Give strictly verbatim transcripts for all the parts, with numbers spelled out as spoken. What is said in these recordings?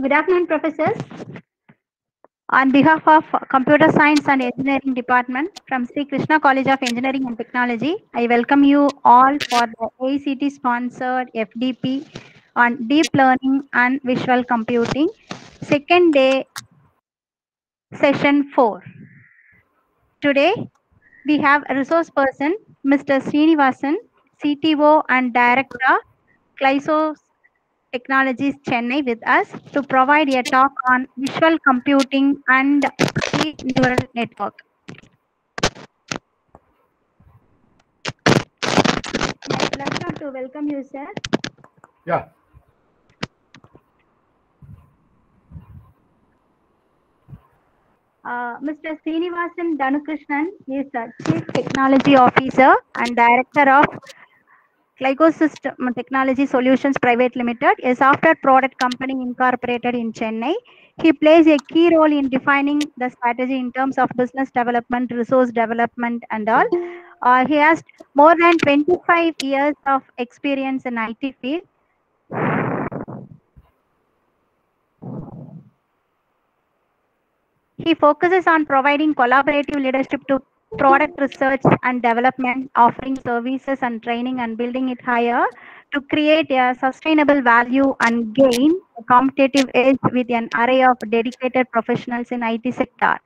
Good afternoon, professors. On behalf of Computer Science and Engineering Department from Sri Krishna College of Engineering and Technology, I welcome you all for the A I C T sponsored F D P on Deep Learning and Visual Computing, second day, session four. Today, we have a resource person, Mister Srinivasan, C T O and Director of GLOSYS Technologies Chennai with us to provide a talk on visual computing and deep neural network. My pleasure to welcome you, sir. Yeah. Uh, Mister Srinivasan Danukrishnan is the Chief Technology Officer and Director of GlycoSystem Technology Solutions Private Limited, a software product company incorporated in Chennai. He plays a key role in defining the strategy in terms of business development, resource development, and all. Uh, he has more than twenty-five years of experience in I T field. He focuses on providing collaborative leadership to product research and development, offering services and training and building it higher to create a sustainable value and gain a competitive edge with an array of dedicated professionals in I T sector.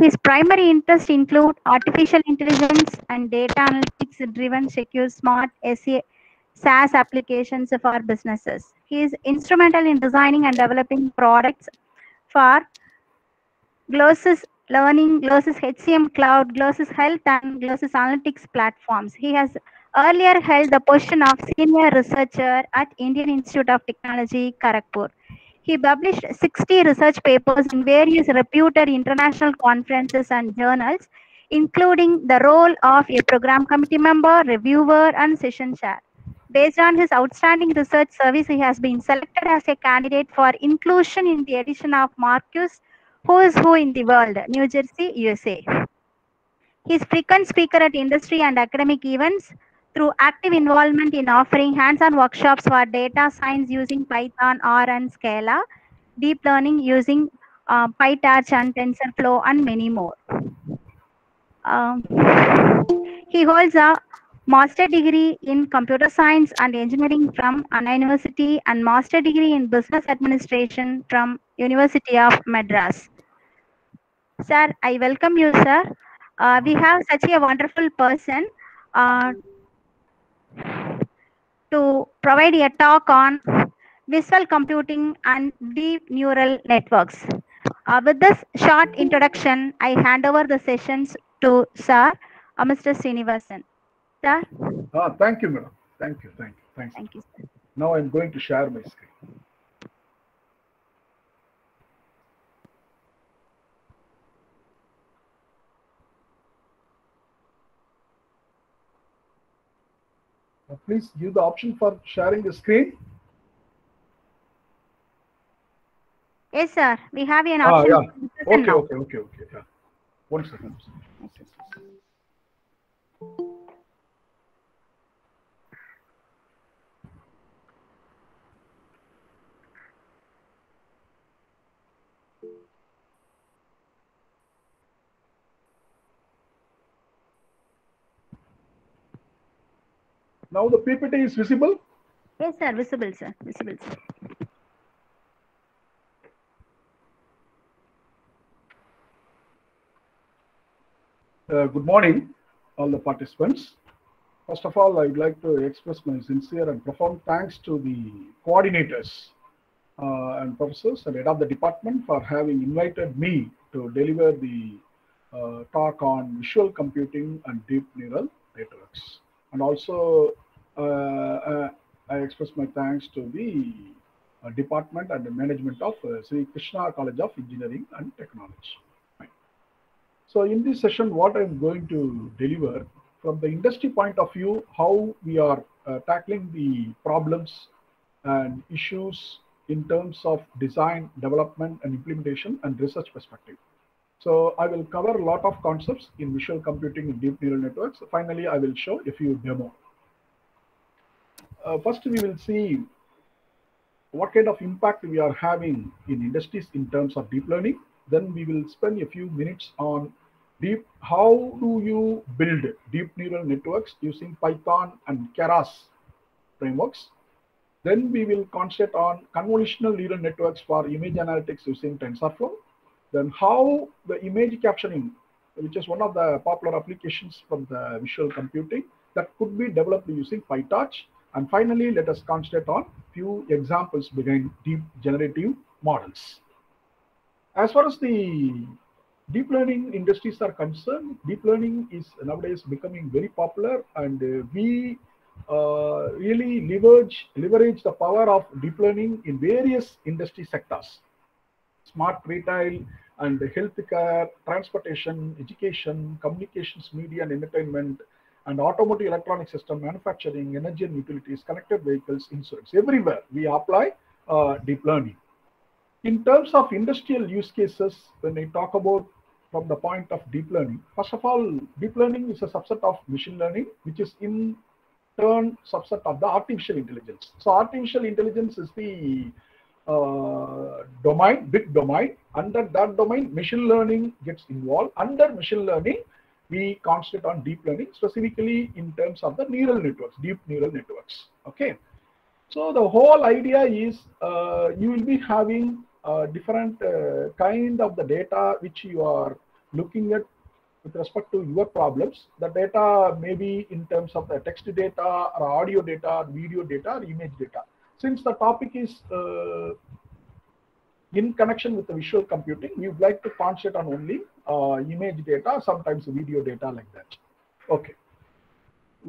His primary interests include artificial intelligence and data analytics driven secure smart SaaS applications for businesses. He is instrumental in designing and developing products for GLOSYS Learning, GLOSYS H C M Cloud, GLOSYS Health, and GLOSYS Analytics platforms. He has earlier held the position of Senior Researcher at Indian Institute of Technology, Kharagpur. He published sixty research papers in various reputed international conferences and journals, including the role of a program committee member, reviewer, and session chair. Based on his outstanding research service, he has been selected as a candidate for inclusion in the edition of Marcus Who is Who in the World, New Jersey, U S A. He is a frequent speaker at industry and academic events through active involvement in offering hands-on workshops for data science using Python, R, and Scala, deep learning using uh, PyTorch and TensorFlow, and many more. Um, he holds a master's degree in computer science and engineering from Anna University and master's degree in business administration from University of Madras. Sir, I welcome you, sir. Uh, we have such a wonderful person uh, to provide a talk on visual computing and deep neural networks. Uh, with this short introduction, I hand over the sessions to sir, uh, Mister Srinivasan. Sir? Ah, thank you, madam. Thank you, thank you, thank you. Thank you, sir. Now I'm going to share my screen. Please give the option for sharing the screen. Yes, sir. We have an option. Ah, yeah. Okay, okay, okay, okay. Yeah. One second. Now the P P T is visible? Yes, sir. Visible, sir. Visible, sir. Uh, good morning, all the participants. First of all, I would like to express my sincere and profound thanks to the coordinators uh, and professors and head of the department for having invited me to deliver the uh, talk on visual computing and deep neural networks. And also, uh, uh, I express my thanks to the uh, department and the management of uh, Sri Krishna College of Engineering and Technology. Right. So in this session, what I'm going to deliver from the industry point of view, how we are uh, tackling the problems and issues in terms of design, development, and implementation and research perspective. So I will cover a lot of concepts in visual computing and deep neural networks. Finally, I will show a few demo. Uh, first, we will see what kind of impact we are having in industries in terms of deep learning. Then we will spend a few minutes on deep, how do you build deep neural networks using Python and Keras frameworks. Then we will concentrate on convolutional neural networks for image analytics using TensorFlow. Then how the image captioning, which is one of the popular applications from the visual computing, that could be developed using PyTorch. And finally, let us concentrate on few examples behind deep generative models. As far as the deep learning industries are concerned, deep learning is nowadays becoming very popular, and uh, we uh, really leverage, leverage the power of deep learning in various industry sectors. Smart retail and healthcare, transportation, education, communications, media and entertainment, and automotive electronic system manufacturing, energy and utilities, connected vehicles, insurance. Everywhere we apply uh, deep learning. In terms of industrial use cases, when I talk about from the point of deep learning, first of all, deep learning is a subset of machine learning, which is in turn subset of the artificial intelligence. So artificial intelligence is the uh, domain, big domain. Under that domain, machine learning gets involved. Under machine learning, we concentrate on deep learning, specifically in terms of the neural networks, deep neural networks. Okay. So the whole idea is uh, you will be having Uh, different uh, kind of the data which you are looking at with respect to your problems. The data may be in terms of the text data, or audio data, or video data, or image data. Since the topic is uh, in connection with the visual computing, we would like to concentrate on only uh, image data, sometimes video data like that. Okay.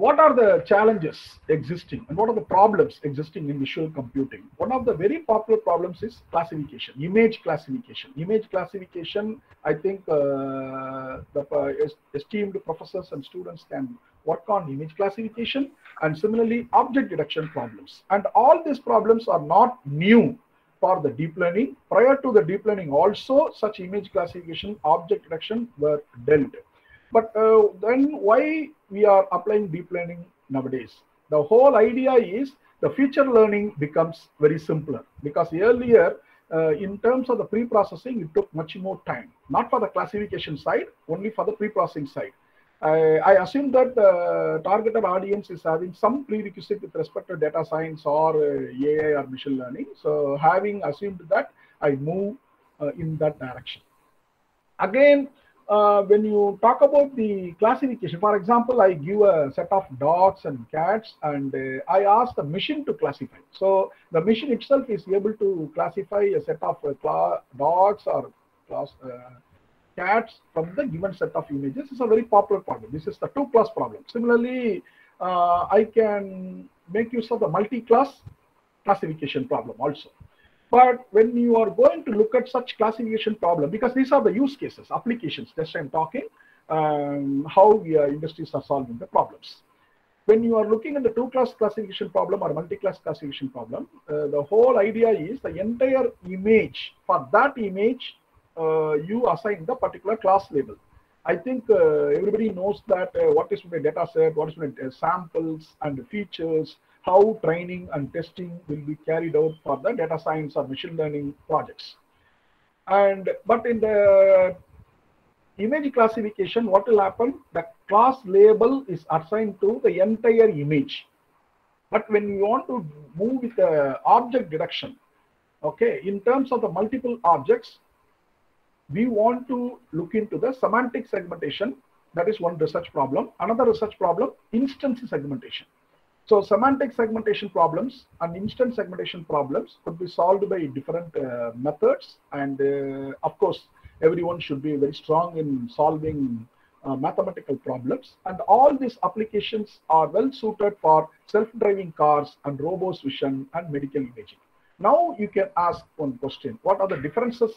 What are the challenges existing and what are the problems existing in visual computing? One of the very popular problems is classification, image classification. Image classification, I think uh, the uh, esteemed professors and students can work on image classification, and similarly object detection problems. And all these problems are not new for the deep learning. Prior to the deep learning also, such image classification, object detection were dealt with. But uh, then why we are applying deep learning nowadays? The whole idea is the feature learning becomes very simpler, because earlier uh, in terms of the pre-processing, it took much more time, not for the classification side, only for the pre-processing side. I, I assume that the targeted audience is having some prerequisite with respect to data science or uh, A I or machine learning. So having assumed that, I move uh, in that direction. Again, Uh, when you talk about the classification, for example, I give a set of dogs and cats, and uh, I ask the machine to classify. So the machine itself is able to classify a set of uh, dogs or class, uh, cats from the given set of images. It's a very popular problem. This is the two-class problem. Similarly, uh, I can make use of the multi-class classification problem also. But when you are going to look at such classification problem, because these are the use cases, applications, that's I'm talking, um, how we are, industries are solving the problems. When you are looking at the two-class classification problem or multi-class classification problem, uh, the whole idea is the entire image, for that image, uh, you assign the particular class label. I think uh, everybody knows that uh, what is my data set, what is my uh, samples and features, how training and testing will be carried out for the data science or machine learning projects. And but in the image classification, what will happen? The class label is assigned to the entire image. But when you want to move with the object detection, okay, in terms of the multiple objects, we want to look into the semantic segmentation. That is one research problem. Another research problem, instance segmentation. So semantic segmentation problems and instance segmentation problems could be solved by different uh, methods. And uh, of course, everyone should be very strong in solving uh, mathematical problems. And all these applications are well suited for self-driving cars and robot vision and medical imaging. Now you can ask one question. What are the differences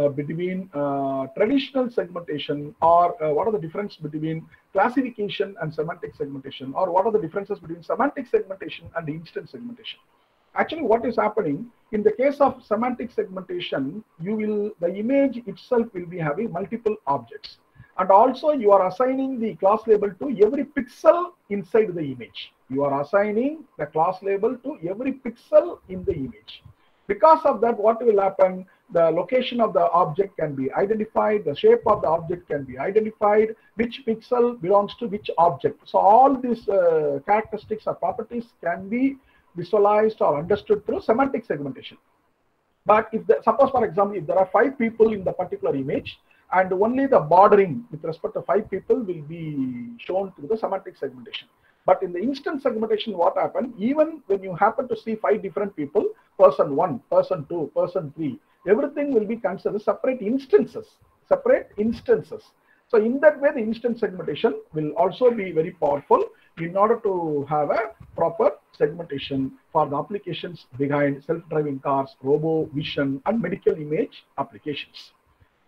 uh, between uh, traditional segmentation, or uh, what are the difference between classification and semantic segmentation, or what are the differences between semantic segmentation and instance segmentation? Actually, what is happening in the case of semantic segmentation, you will, the image itself will be having multiple objects. And also you are assigning the class label to every pixel inside the image. You are assigning the class label to every pixel in the image. Because of that, what will happen? The location of the object can be identified, the shape of the object can be identified, which pixel belongs to which object. So all these uh, characteristics or properties can be visualized or understood through semantic segmentation. But if the, suppose, for example, if there are five people in the particular image, and only the bordering with respect to five people will be shown through the semantic segmentation. But in the instant segmentation, what happened? Even when you happen to see five different people, person one, person two, person three, everything will be considered separate instances, separate instances. So in that way, the instant segmentation will also be very powerful in order to have a proper segmentation for the applications behind self-driving cars, robo, vision, and medical image applications.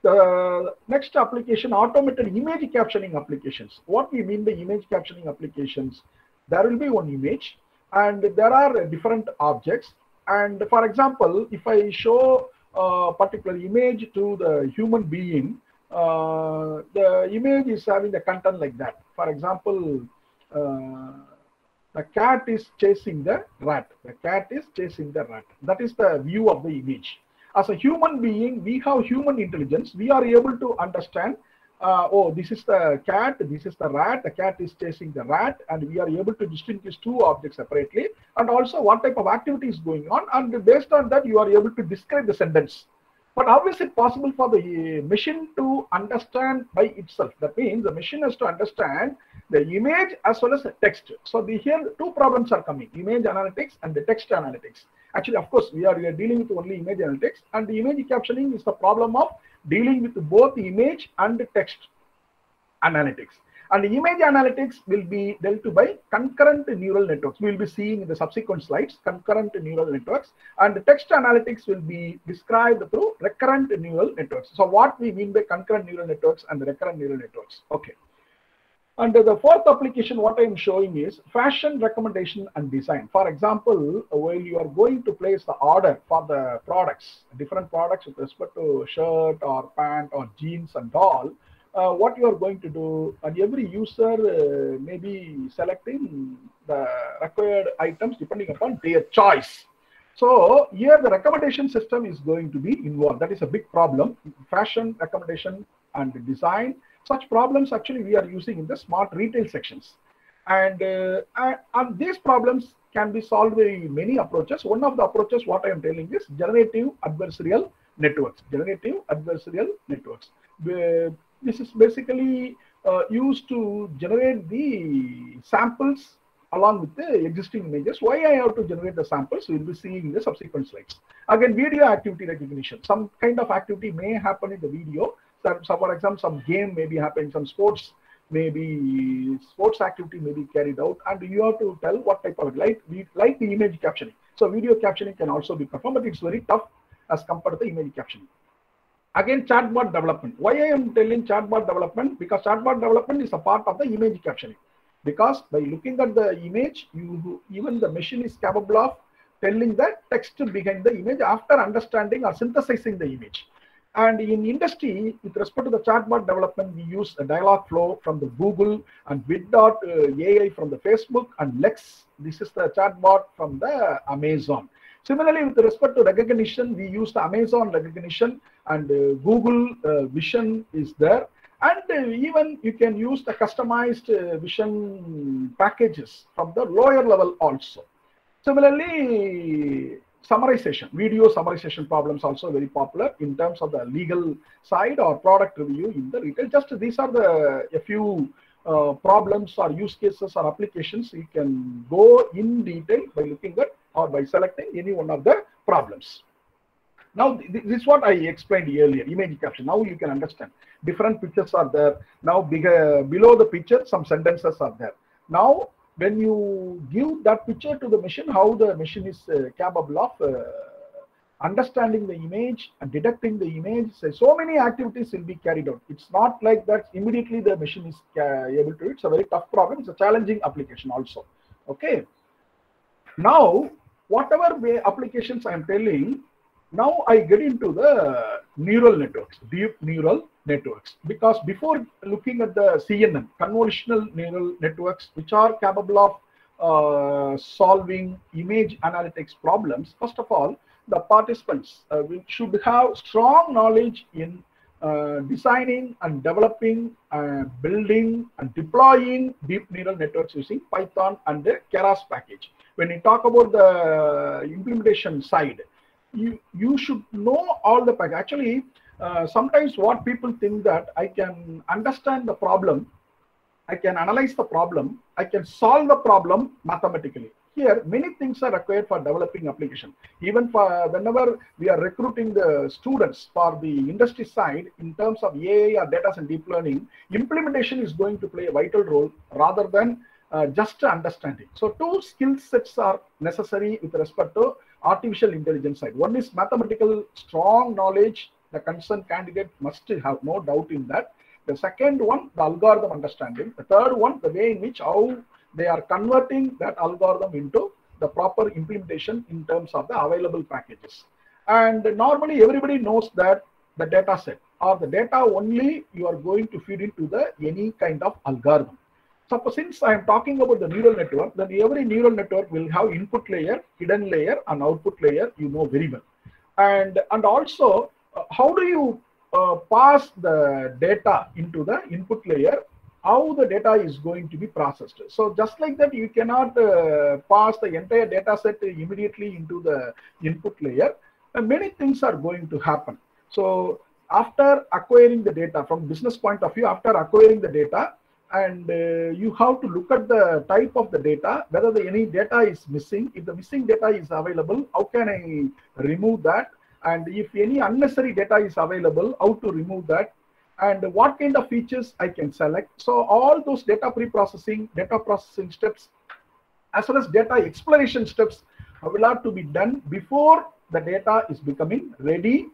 The next application, automated image captioning applications. What we mean by image captioning applications? There will be one image and there are different objects. And for example, if I show a particular image to the human being, uh, the image is having the content like that. For example, uh, the cat is chasing the rat. The cat is chasing the rat. That is the view of the image. As a human being, we have human intelligence. We are able to understand, uh, oh, this is the cat, this is the rat, the cat is chasing the rat, and we are able to distinguish two objects separately, and also what type of activity is going on, and based on that, you are able to describe the sentence. But how is it possible for the machine to understand by itself? That means the machine has to understand the image as well as the text. So the, here two problems are coming, image analytics and the text analytics. Actually, of course, we are, we are dealing with only image analytics, and the image captioning is the problem of dealing with both image and text analytics. And the image analytics will be dealt with by concurrent neural networks. We will be seeing in the subsequent slides, concurrent neural networks. And the text analytics will be described through recurrent neural networks. So what we mean by concurrent neural networks and the recurrent neural networks. Okay. And the fourth application, what I am showing is fashion recommendation and design. For example, while you are going to place the order for the products, different products with respect to shirt or pant or jeans and all, Uh, what you are going to do, and every user uh, may be selecting the required items depending upon their choice. So here the recommendation system is going to be involved. That is a big problem. Fashion, recommendation, and design. Such problems actually we are using in the smart retail sections. And, uh, and, and these problems can be solved by many approaches. One of the approaches what I am telling is generative adversarial networks. Generative adversarial networks. Uh, This is basically uh, used to generate the samples along with the existing images. Why I have to generate the samples, we will be seeing in the subsequent slides. Again, video activity recognition. Some kind of activity may happen in the video. So, so for example, some game may be happening, some sports may be, sports activity may be carried out, and you have to tell what type of light, like the image captioning. So video captioning can also be performed, but it's very tough as compared to the image captioning. Again, chatbot development. Why I am telling chatbot development? Because chatbot development is a part of the image captioning. Because by looking at the image, you, even the machine is capable of telling the text behind the image after understanding or synthesizing the image. And in industry, with respect to the chatbot development, we use a dialogue flow from the Google and bit dot A I from the Facebook and Lex. This is the chatbot from the Amazon. Similarly, with respect to recognition, we use the Amazon recognition and uh, Google uh, Vision is there. And uh, even you can use the customized uh, vision packages from the lower level also. Similarly, summarization, video summarization problems also very popular in terms of the legal side or product review in the retail. Just these are the a few uh, problems or use cases or applications you can go in detail by looking at or by selecting any one of the problems. Now, th this is what I explained earlier, image caption. Now you can understand. Different pictures are there. Now bigger, below the picture, some sentences are there. Now, when you give that picture to the machine, how the machine is uh, capable of uh, understanding the image and detecting the image. So, so many activities will be carried out. It's not like that immediately the machine is uh, able to do it. It's a very tough problem. It's a challenging application also. Okay. Now, whatever way applications I am telling, now I get into the neural networks, deep neural networks. Because before looking at the C N N, convolutional neural networks, which are capable of uh, solving image analytics problems, first of all, the participants uh, should have strong knowledge in uh, designing and developing, uh, building and deploying deep neural networks using Python and the Keras package. When you talk about the implementation side, you, you should know all the package. Actually, uh, sometimes what people think that I can understand the problem, I can analyze the problem, I can solve the problem mathematically. Here, many things are required for developing application. Even for whenever we are recruiting the students for the industry side in terms of A I or data and deep learning, implementation is going to play a vital role rather than uh, just understanding. So two skill sets are necessary with respect to artificial intelligence side. One is mathematical strong knowledge. The concerned candidate must have no doubt in that. The second one, the algorithm understanding. The third one, the way in which how they are converting that algorithm into the proper implementation in terms of the available packages. And normally everybody knows that the data set or the data only you are going to feed into the any kind of algorithm. So since I am talking about the neural network, then every neural network will have input layer, hidden layer and output layer, you know very well. And, and also uh, how do you uh, pass the data into the input layer? How the data is going to be processed. So just like that, you cannot uh, pass the entire data set immediately into the input layer. And many things are going to happen. So after acquiring the data, from business point of view, after acquiring the data, and uh, you have to look at the type of the data, whether the, any data is missing. If the missing data is available, how can I remove that? And if any unnecessary data is available, how to remove that? And what kind of features I can select. So all those data pre-processing, data processing steps, as well as data exploration steps will have to be done before the data is becoming ready.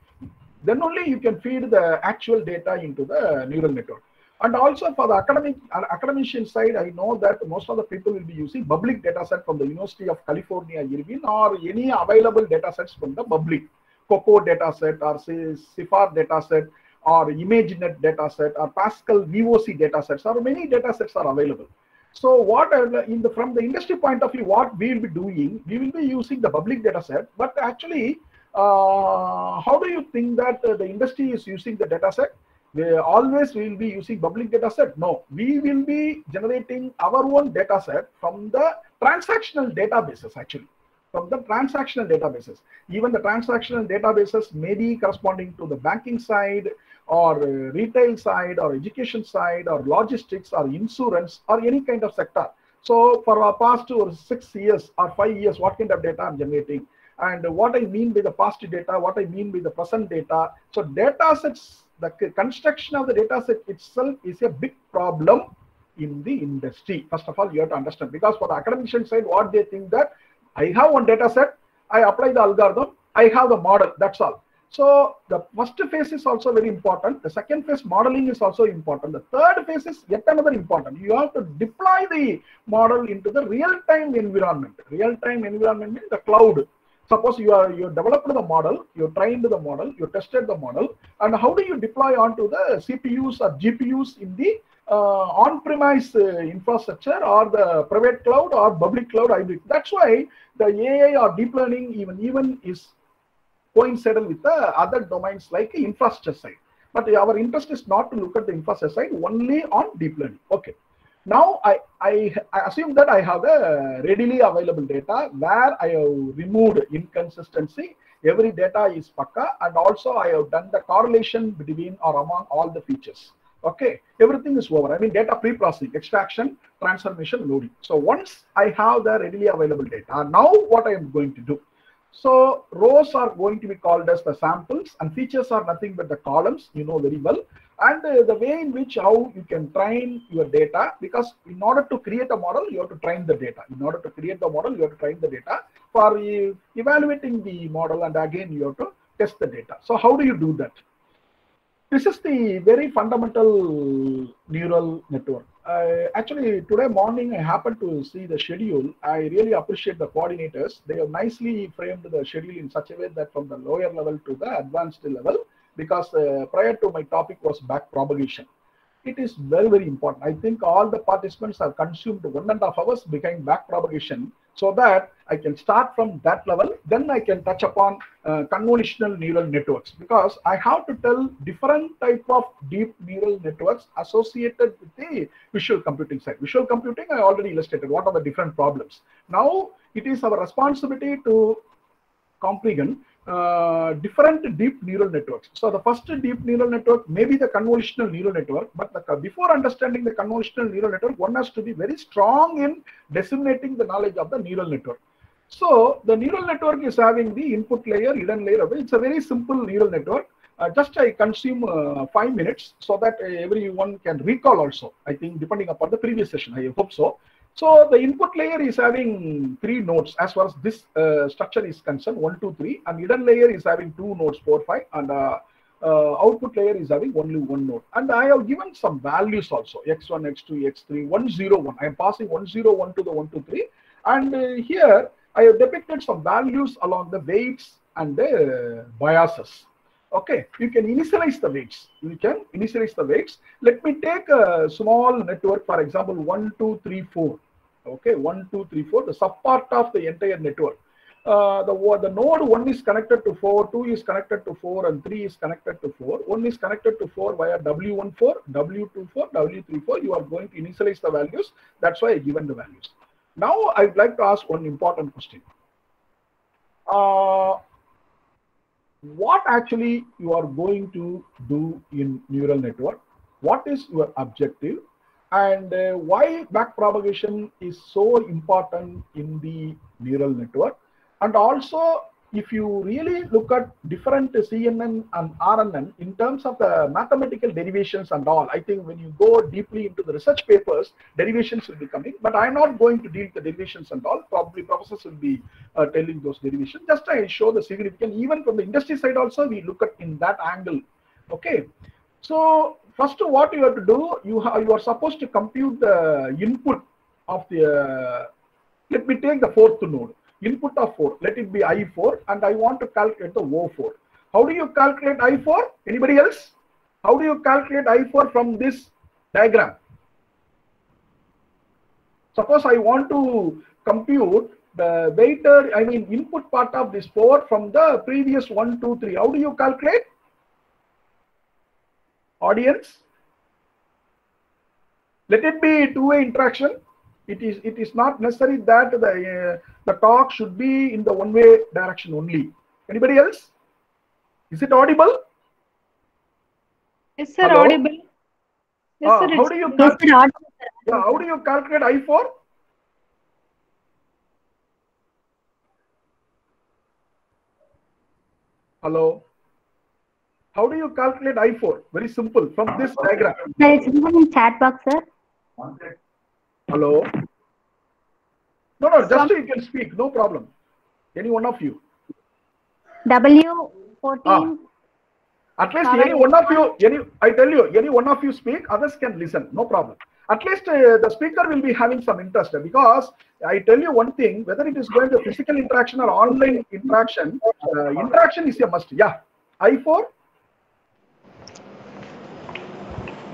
Then only you can feed the actual data into the neural network. And also for the academic academician side, I know that most of the people will be using public data set from the University of California, Irvine, or any available data sets from the public, COCO data set or CIFAR data set, or ImageNet dataset, or Pascal V O C datasets, or many datasets are available. So, what in the from the industry point of view, what we will be doing, we will be using the public dataset. But actually, uh, how do you think that uh, the industry is using the dataset? They always will be using public dataset. No, we will be generating our own dataset from the transactional databases actually. From the transactional databases. Even the transactional databases may be corresponding to the banking side or retail side or education side or logistics or insurance or any kind of sector. So for our past two or six years or five years, what kind of data I'm generating? And what I mean by the past data, what I mean by the present data. So data sets, the construction of the data set itself is a big problem in the industry. First of all, you have to understand, because for the academician side, what they think that I have one data set, I apply the algorithm, I have the model, that's all. So the first phase is also very important. The second phase, modeling, is also important. The third phase is yet another important. You have to deploy the model into the real-time environment. Real-time environment means the cloud. Suppose you are you developed the model, you trained the model, you tested the model, and how do you deploy onto the C P Us or G P Us in the Uh, on-premise uh, infrastructure or the private cloud or public cloud hybrid? That's why the A I or deep learning even even is coincident with the other domains like infrastructure side. But our interest is not to look at the infrastructure side only on deep learning. Okay. Now I, I, I assume that I have the readily available data where I have removed inconsistency. Every data is paka, and also I have done the correlation between or among all the features. Okay, everything is over. I mean, data pre-processing, extraction, transformation, loading. So once I have the readily available data, now what I am going to do? So rows are going to be called as the samples, and features are nothing but the columns, you know very well. And uh, the way in which how you can train your data, because in order to create a model, you have to train the data. In order to create the model, you have to train the data. For uh, evaluating the model, and again, you have to test the data. So how do you do that? This is the very fundamental neural network. Uh, actually, today morning I happened to see the schedule. I really appreciate the coordinators. They have nicely framed the schedule in such a way that from the lower level to the advanced level, because uh, prior to my topic was backpropagation. It is very, very important. I think all the participants are consumed one and a half hours behind backpropagation. so that I can start from that level. Then I can touch upon uh, convolutional neural networks, because I have to tell different type of deep neural networks associated with the visual computing side. Visual computing, I already illustrated what are the different problems. Now it is our responsibility to comprehend uh, different deep neural networks. So the first deep neural network may be the convolutional neural network, but the, before understanding the convolutional neural network, one has to be very strong in disseminating the knowledge of the neural network. So the neural network is having the input layer, hidden layer away. It's a very simple neural network. Uh, just I consume uh, five minutes so that uh, everyone can recall also. I think depending upon the previous session, I hope so. So the input layer is having three nodes as far as this uh, structure is concerned, one, two, three. And hidden layer is having two nodes, four, five. And uh, uh, output layer is having only one node. And I have given some values also, x one, x two, x three, one zero one. I am passing one zero one to the one two three. And uh, here, I have depicted some values along the weights and the biases. Okay, you can initialize the weights. You can initialize the weights. Let me take a small network, for example, one two three four. Okay, one two three four, the subpart of the entire network. Uh, the, the node one is connected to four, two is connected to four, and three is connected to four. one is connected to four via W one four, W two four, W three four. You are going to initialize the values. That's why I given the values. Now, I would like to ask one important question. Uh, what actually you are going to do in neural network? What is your objective? And uh, why backpropagation is so important in the neural network? And also, if you really look at different C N N and R N N in terms of the mathematical derivations and all, I think when you go deeply into the research papers, derivations will be coming. But I'm not going to deal with the derivations and all. Probably professors will be uh, telling those derivations. Just I show the significance. Even from the industry side also, we look at in that angle. Okay. So first, what you have to do, you, have, you are supposed to compute the input of the, uh, let me take the fourth node. Input of four, let it be I four, and I want to calculate the O four. How do you calculate I four? Anybody else? How do you calculate I four from this diagram? Suppose I want to compute the weighted, I mean input part of this four from the previous one, two, three. How do you calculate? Audience? Let it be two-way interaction. It is, it is not necessary that the, uh, the talk should be in the one-way direction only. Anybody else? Is it audible? Yes, sir. Hello? Audible. Yes, ah, sir, how, do you yes, sir, audible, sir. Yeah, how do you calculate I four? Hello? How do you calculate I four? Very simple. From this diagram. Sir, it's in chat box, sir. Okay. Hello? No, no, just so you can speak, no problem. Any one of you. W fourteen. Ah. At least any one of you, any, I tell you, any one of you speak, others can listen, no problem. At least uh, the speaker will be having some interest, because I tell you one thing, whether it is going to physical interaction or online interaction, uh, interaction is a must. Yeah. I four?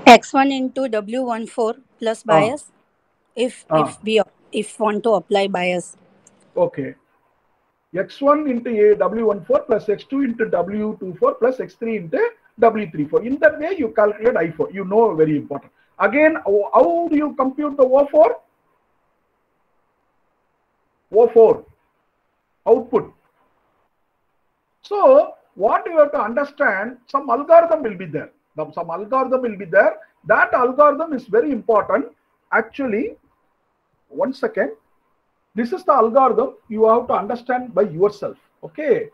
X one into W one four plus bias. Ah. If ah. if we if want to apply bias, okay, x one into a w one four plus x two into w two four plus x three into w three four. In that way, you calculate I four. You know, very important. Again, how do you compute the O four? O four output. So what you have to understand, some algorithm will be there. Some algorithm will be there. That algorithm is very important. Actually, one second, this is the algorithm you have to understand by yourself. Okay,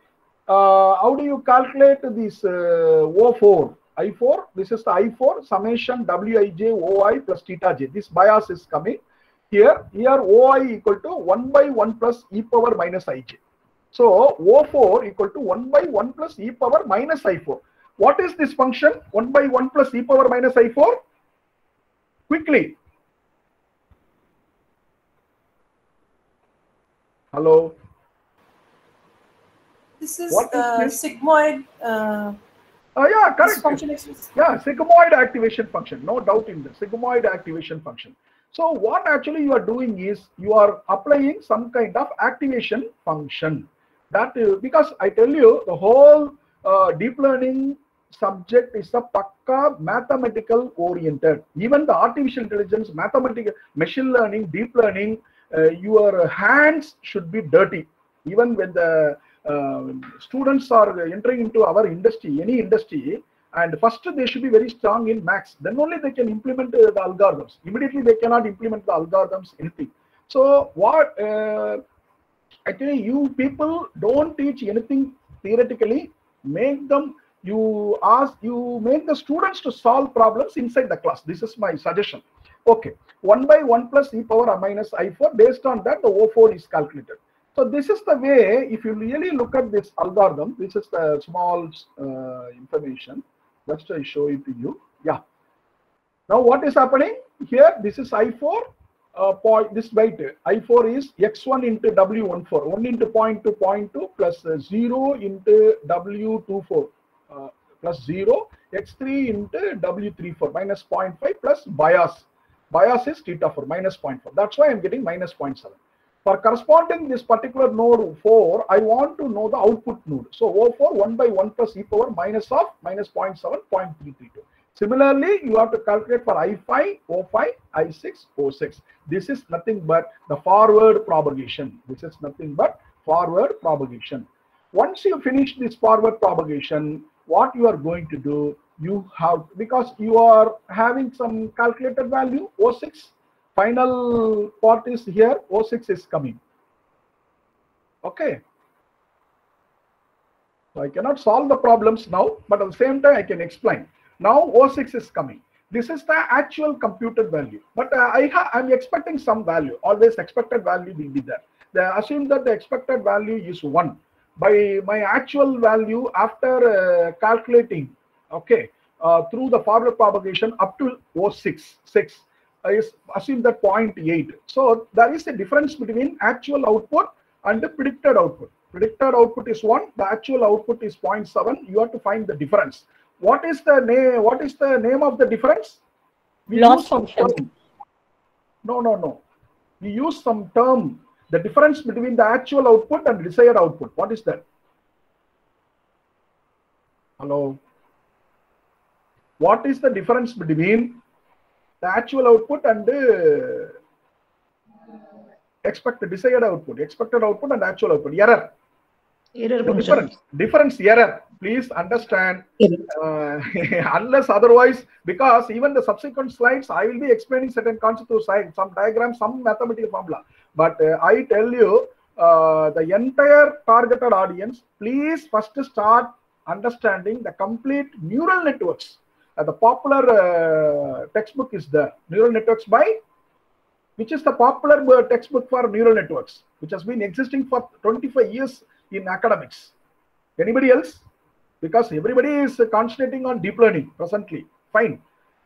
uh, how do you calculate this uh, O four, I four? This is the I four summation Wij O I plus theta j. This bias is coming here. Here O I equal to one by one plus e power minus ij. So O four equal to one by one plus e power minus i four. What is this function? one by one plus e power minus i four? Quickly. Hello. This is, what is uh, this? Sigmoid. Uh, uh, yeah, correct. Function exists. Yeah, sigmoid activation function. No doubt in the sigmoid activation function. So what actually you are doing is you are applying some kind of activation function. That is because I tell you the whole uh, deep learning subject is a pakka mathematical oriented. Even the artificial intelligence, mathematical, machine learning, deep learning, uh, your hands should be dirty. Even when the uh, students are entering into our industry, any industry, and first they should be very strong in maths. Then only they can implement uh, the algorithms. Immediately they cannot implement the algorithms, anything. So what uh, I tell you, people don't teach anything theoretically. Make them. You ask, you make the students to solve problems inside the class. This is my suggestion. Okay, one by one plus e power minus i four. Based on that, the O four is calculated. So this is the way. If you really look at this algorithm, this is the small uh, information. Just I show it to you. Yeah. Now what is happening here? This is i four. Uh, point, this weight i four is x one into w one four, one into zero point two, zero point two plus uh, zero into w two four. Uh, plus zero, x three into w three four minus zero point five plus bias. Bias is theta four minus zero point four. That's why I'm getting minus zero point seven. For corresponding this particular node four, I want to know the output node. So O four one by one plus e power minus of minus zero point seven, zero point three three two. Similarly, you have to calculate for i five, o five, i six, o six. This is nothing but the forward propagation. This is nothing but forward propagation. Once you finish this forward propagation, what you are going to do, you have, because you are having some calculated value, O six, final part is here, O six is coming. Okay. So I cannot solve the problems now, but at the same time I can explain. Now O six is coming. This is the actual computed value, but uh, I ha I'm expecting some value. Always expected value will be there. They assume that the expected value is one. By my actual value after uh, calculating, okay, uh, through the forward propagation up to O six, six, I assume that zero point eight. So there is a difference between actual output and the predicted output. Predicted output is one, the actual output is zero point seven. You have to find the difference. What is the name? What is the name of the difference? We loss function. No, no, no. We use some term. The difference between the actual output and desired output. What is that? Hello. What is the difference between the actual output and the expected desired output? Expected output and actual output. Error. Error. The difference. Difference. Error. Please understand. Uh, unless otherwise, because even the subsequent slides, I will be explaining certain concepts to science, some diagrams, some mathematical formula. But uh, I tell you, uh, the entire targeted audience, please first start understanding the complete neural networks. Uh, the popular uh, textbook is the neural networks by, which is the popular uh, textbook for neural networks, which has been existing for twenty-five years in academics. Anybody else? Because everybody is uh, concentrating on deep learning presently. Fine.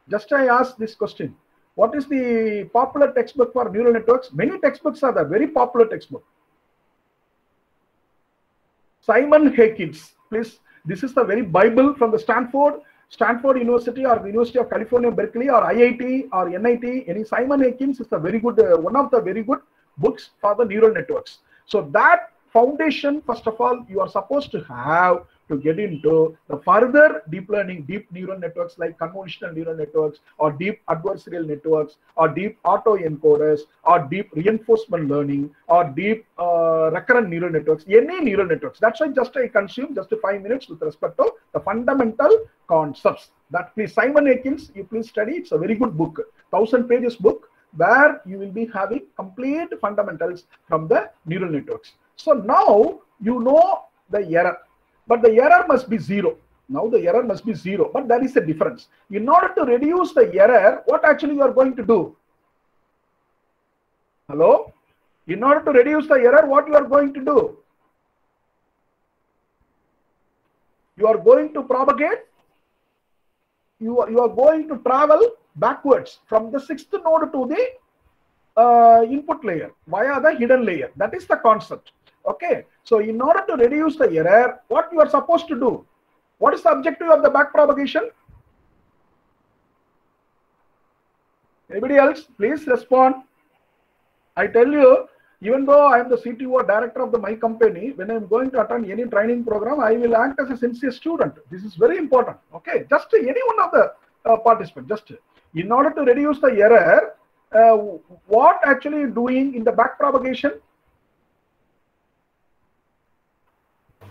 Just I asked this question. What is the popular textbook for neural networks? Many textbooks are the very popular textbook. Simon Haykin, please. This is the very Bible from the Stanford, Stanford University or University of California, Berkeley or I I T or N I T. Any Simon Haykin is the very good, uh, one of the very good books for the neural networks. So that foundation, first of all, you are supposed to have to get into the further deep learning, deep neural networks like convolutional neural networks or deep adversarial networks or deep autoencoders or deep reinforcement learning or deep uh, recurrent neural networks, any neural networks. That's why just I consume just five minutes with respect to the fundamental concepts. That please, Simon Haykin, you please study. It's a very good book, thousand pages book where you will be having complete fundamentals from the neural networks. So now you know the error. But the error must be zero. Now the error must be zero. But there is a difference. In order to reduce the error, what actually you are going to do? Hello? In order to reduce the error, what you are going to do? You are going to propagate. You are, you are going to travel backwards from the sixth node to the uh, input layer via the hidden layer. That is the concept. Okay, so in order to reduce the error, what you are supposed to do? What is the objective of the back propagation? Anybody else? Please respond. I tell you, even though I am the C T O, director of the my company, when I am going to attend any training program, I will act as a sincere student. This is very important. Okay, just any one of the uh, participants, just in order to reduce the error, uh, what actually doing in the back propagation?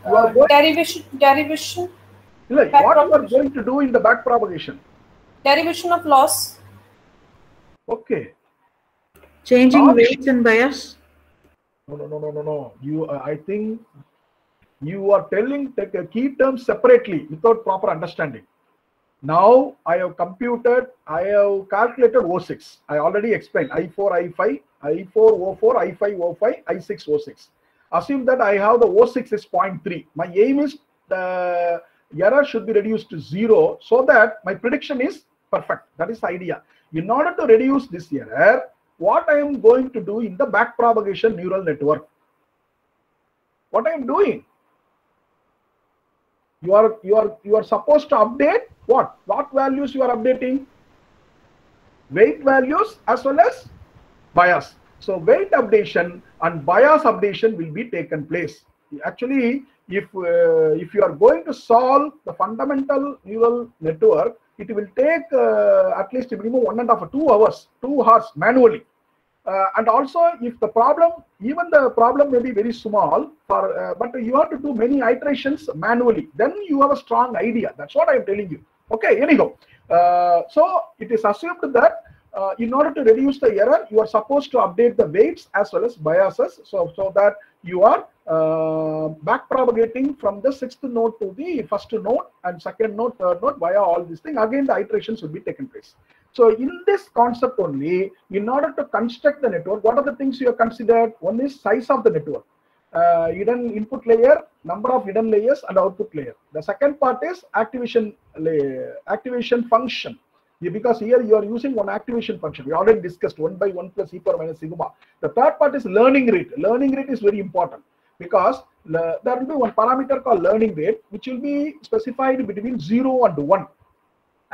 You are going derivation, derivation. Like, what you are going to do in the back propagation? Derivation of loss. Okay. Changing Not weights and bias. No, no, no, no, no, no. You, uh, I think you are telling the key terms separately without proper understanding. Now I have computed, I have calculated O six. I already explained I four, I five, I four, O four, I five, O five, I six, O six. Assume that I have the O six is zero point three. My aim is the error should be reduced to zero so that my prediction is perfect. That is the idea. In order to reduce this error, what I am going to do in the back propagation neural network? What I am doing? You are you are you are supposed to update what? What values you are updating? Weight values as well as bias. So weight updation and bias updation will be taken place. Actually, if uh, if you are going to solve the fundamental neural network, it will take uh, at least minimum one and a half, two hours, two hours manually. Uh, and also, if the problem, even the problem may be very small, for uh, but you have to do many iterations manually. Then you have a strong idea. That's what I am telling you. Okay, anyhow. Uh, so it is assumed that Uh, in order to reduce the error, you are supposed to update the weights as well as biases, so so that you are uh, back propagating from the sixth node to the first node and second node, third node via all these things. Again, the iterations will be taken place. So in this concept only, in order to construct the network, what are the things you have considered? One is size of the network, uh, hidden input layer, number of hidden layers, and output layer. The second part is activation layer, activation function. Because here you are using one activation function. We already discussed one by one plus e power minus sigma. The third part is learning rate. Learning rate is very important because there will be one parameter called learning rate, which will be specified between zero and one.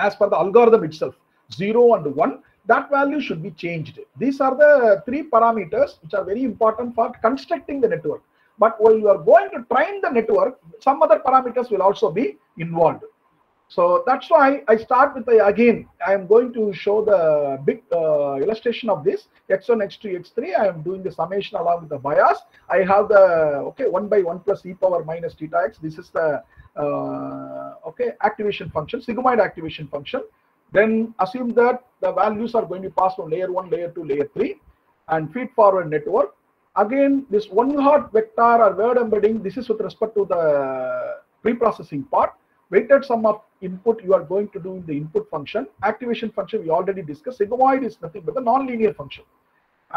As per the algorithm itself, zero and one, that value should be changed. These are the three parameters which are very important for constructing the network. But while you are going to train the network, some other parameters will also be involved. So that's why I start with the, again, I am going to show the big uh, illustration of this, x one, x two, x three. I am doing the summation along with the bias. I have the, okay, one by one plus e power minus theta x. This is the, uh, okay, activation function, sigmoid activation function. Then assume that the values are going to pass from layer one, layer two, layer three, and feed forward network. Again, this one-hot vector or word embedding, this is with respect to the pre-processing part. Weighted sum of input you are going to do in the input function. Activation function we already discussed. Sigmoid is nothing but the non-linear function.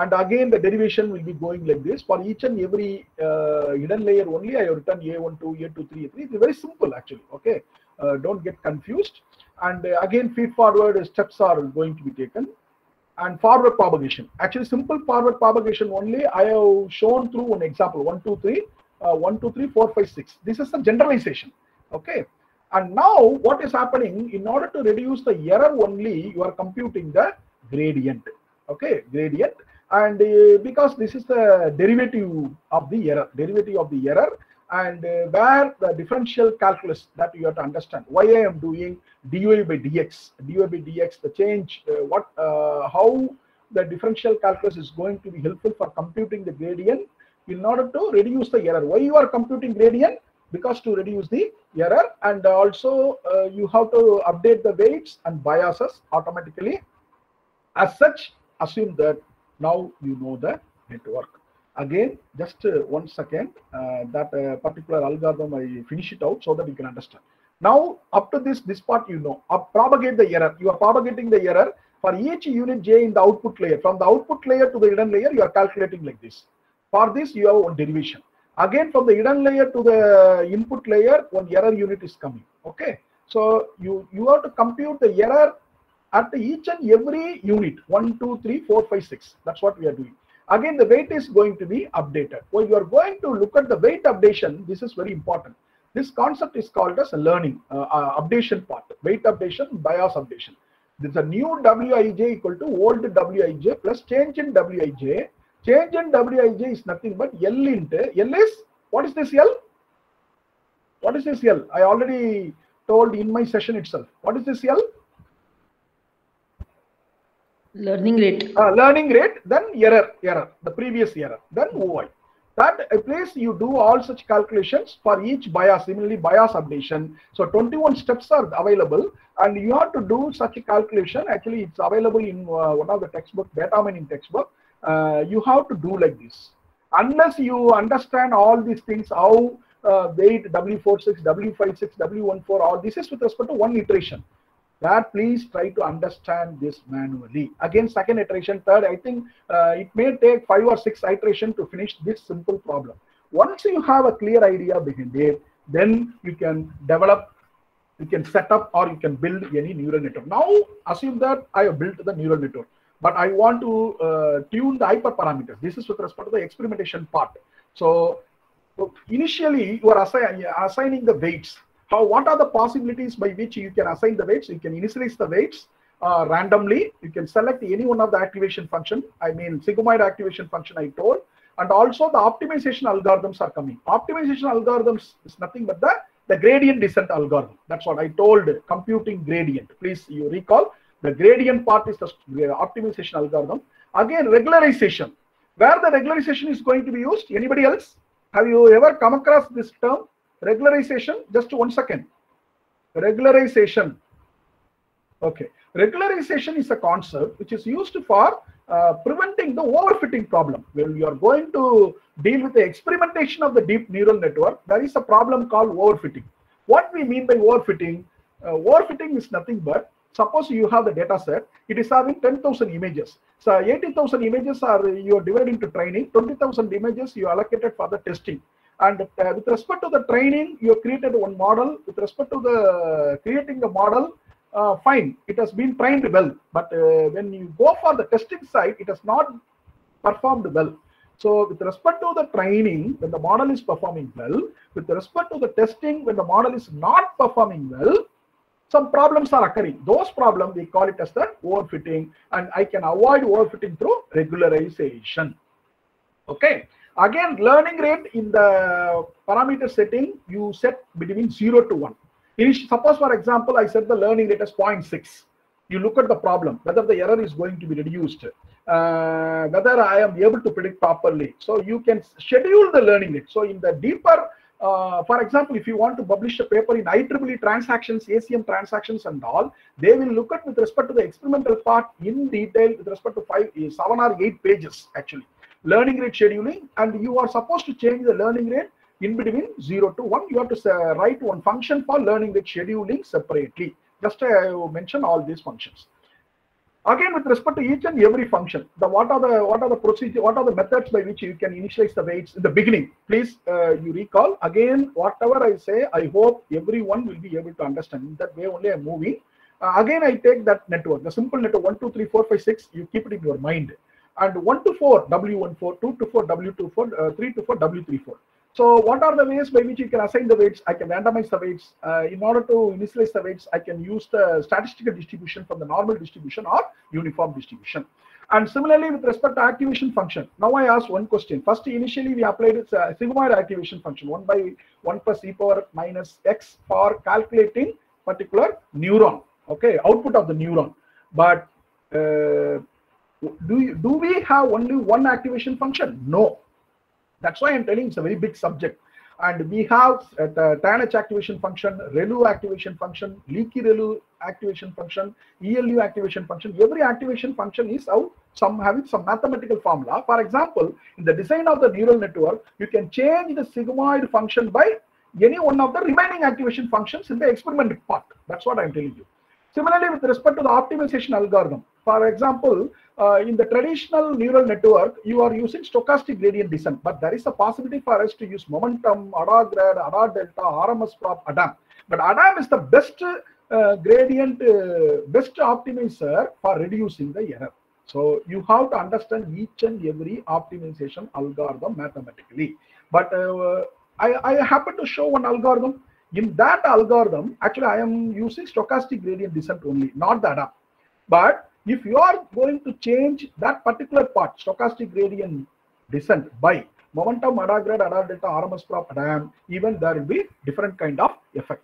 And again, the derivation will be going like this. For each and every uh, hidden layer only, I have written A one, two, A two, three, A three. It's very simple actually. Okay, uh, don't get confused. And uh, again, feed forward steps are going to be taken. And forward propagation. Actually, simple forward propagation only. I have shown through an example. one, two, three, uh, one, two, three, four, five, six. This is the generalization. Okay. And now what is happening, in order to reduce the error only, you are computing the gradient. Okay, gradient. And uh, because this is the derivative of the error, derivative of the error, and uh, where the differential calculus that you have to understand. Why I am doing d u by d x, d u by d x, the change, uh, what, uh, how the differential calculus is going to be helpful for computing the gradient in order to reduce the error. Why you are computing gradient? Because to reduce the error, and also uh, you have to update the weights and biases automatically. As such, assume that now you know the network. Again, just uh, one second, uh, that uh, particular algorithm, I finish it out so that you can understand. Now, up to this, this part you know, up propagate the error. You are propagating the error for each unit j in the output layer. From the output layer to the hidden layer, you are calculating like this. For this, you have one derivation. Again, from the hidden layer to the input layer, one error unit is coming. Okay, so you you have to compute the error at each and every unit. one, two, three, four, five, six. That's what we are doing. Again, the weight is going to be updated. When you are going to look at the weight updation, this is very important. This concept is called as a learning uh, uh, updation part. Weight updation, bias updation. This is a new Wij equal to old Wij plus change in Wij. Change in Wij is nothing but L into L is, what is this L? What is this L? I already told in my session itself. What is this L? Learning rate. Uh, learning rate, then error, error, the previous error, then O I. That a place you do all such calculations for each bias, similarly bias updation. So twenty-one steps are available, and you have to do such a calculation. Actually, it's available in uh, one of the textbook, data mining textbook. Uh, you have to do like this. Unless you understand all these things, how uh, weight W forty-six, W fifty-six, W fourteen, all this is with respect to one iteration. That please try to understand this manually. Again, second iteration, third, I think uh, it may take five or six iterations to finish this simple problem. Once you have a clear idea behind it, then you can develop, you can set up, or you can build any neural network. Now, assume that I have built the neural network, but I want to uh, tune the hyperparameters. This is with respect to the experimentation part. So, initially, you are assi assigning the weights. How, what are the possibilities by which you can assign the weights? You can initialize the weights uh, randomly. You can select any one of the activation function. I mean, sigmoid activation function I told. And also the optimization algorithms are coming. Optimization algorithms is nothing but the, the gradient descent algorithm. That's what I told, computing gradient. Please, you recall, the gradient part is the optimization algorithm. Again, regularization. Where the regularization is going to be used? Anybody else? Have you ever come across this term? Regularization, just one second. Regularization. Okay. Regularization is a concept which is used for uh, preventing the overfitting problem. When you are going to deal with the experimentation of the deep neural network, there is a problem called overfitting. What we mean by overfitting? Uh, overfitting is nothing but, suppose you have the data set, it is having ten thousand images. So eighty thousand images are you are divided into training, twenty thousand images you allocated for the testing. And uh, with respect to the training, you have created one model. With respect to the creating the model, uh, fine, it has been trained well. But uh, when you go for the testing side, it has not performed well. So with respect to the training, when the model is performing well, with respect to the testing, when the model is not performing well, some problems are occurring. Those problems, we call it as the overfitting. And I can avoid overfitting through regularization. Okay. Again, learning rate in the parameter setting, you set between zero to one. Suppose, for example, I set the learning rate as zero point six. You look at the problem, whether the error is going to be reduced, uh, whether I am able to predict properly. So you can schedule the learning rate. So in the deeper, uh, for example, if you want to publish a paper in I E E E transactions, A C M transactions and all, they will look at with respect to the experimental part in detail with respect to five, seven or eight pages actually. Learning rate scheduling, and you are supposed to change the learning rate in between zero to one. You have to uh, write one function for learning rate scheduling separately. Just uh, I will mention all these functions. Again, with respect to each and every function, the what are the what are the procedure, what are the methods by which you can initialize the weights in the beginning? Please, uh, you recall again whatever I say. I hope everyone will be able to understand. In that way only I'm moving. Uh, again, I take that network, the simple network one, two, three, four, five, six. You keep it in your mind. And one to four, W one four, two to four, W two four, uh, three to four, W three four. So what are the ways by which you can assign the weights? I can randomize the weights. Uh, in order to initialize the weights, I can use the statistical distribution from the normal distribution or uniform distribution. And similarly, with respect to activation function, now I asked one question. First, initially, we applied its uh, sigmoid activation function, one by one plus e power minus x for calculating particular neuron, okay, output of the neuron. But uh, Do, you, do we have only one activation function? No. That's why I'm telling it's a very big subject. And we have uh, the T A N H activation function, ReLU activation function, leaky ReLU activation function, E L U activation function. Every activation function is out, some having some mathematical formula. For example, in the design of the neural network, you can change the sigmoid function by any one of the remaining activation functions in the experiment part. That's what I'm telling you. Similarly, with respect to the optimization algorithm, for example, uh, in the traditional neural network, you are using stochastic gradient descent, but there is a possibility for us to use momentum, AdaGrad, Ada Delta, R M S prop, Adam. But Adam is the best uh, gradient, uh, best optimizer for reducing the error. So you have to understand each and every optimization algorithm mathematically. But uh, I, I happen to show one algorithm. In that algorithm, actually, I am using stochastic gradient descent only, not the Adam. But if you are going to change that particular part, stochastic gradient descent by momentum, AdaGrad, Ada delta, R M S prop, Adam, even there will be different kind of effect.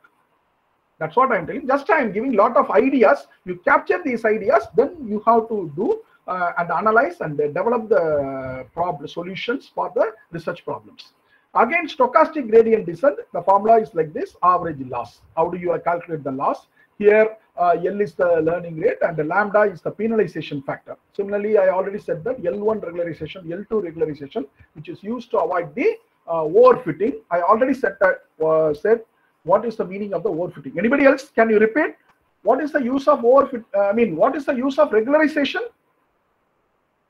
That's what I'm telling. Just I'm giving lot of ideas. You capture these ideas, then you have to do uh, and analyze and develop the problem solutions for the research problems. Again, stochastic gradient descent. The formula is like this: average loss. How do you calculate the loss? Here, uh, L is the learning rate and the lambda is the penalization factor. Similarly, I already said that L one regularization, L two regularization, which is used to avoid the uh, overfitting. I already said that. Uh, said what is the meaning of the overfitting? Anybody else? Can you repeat? What is the use of overfit? Uh, I mean, what is the use of regularization?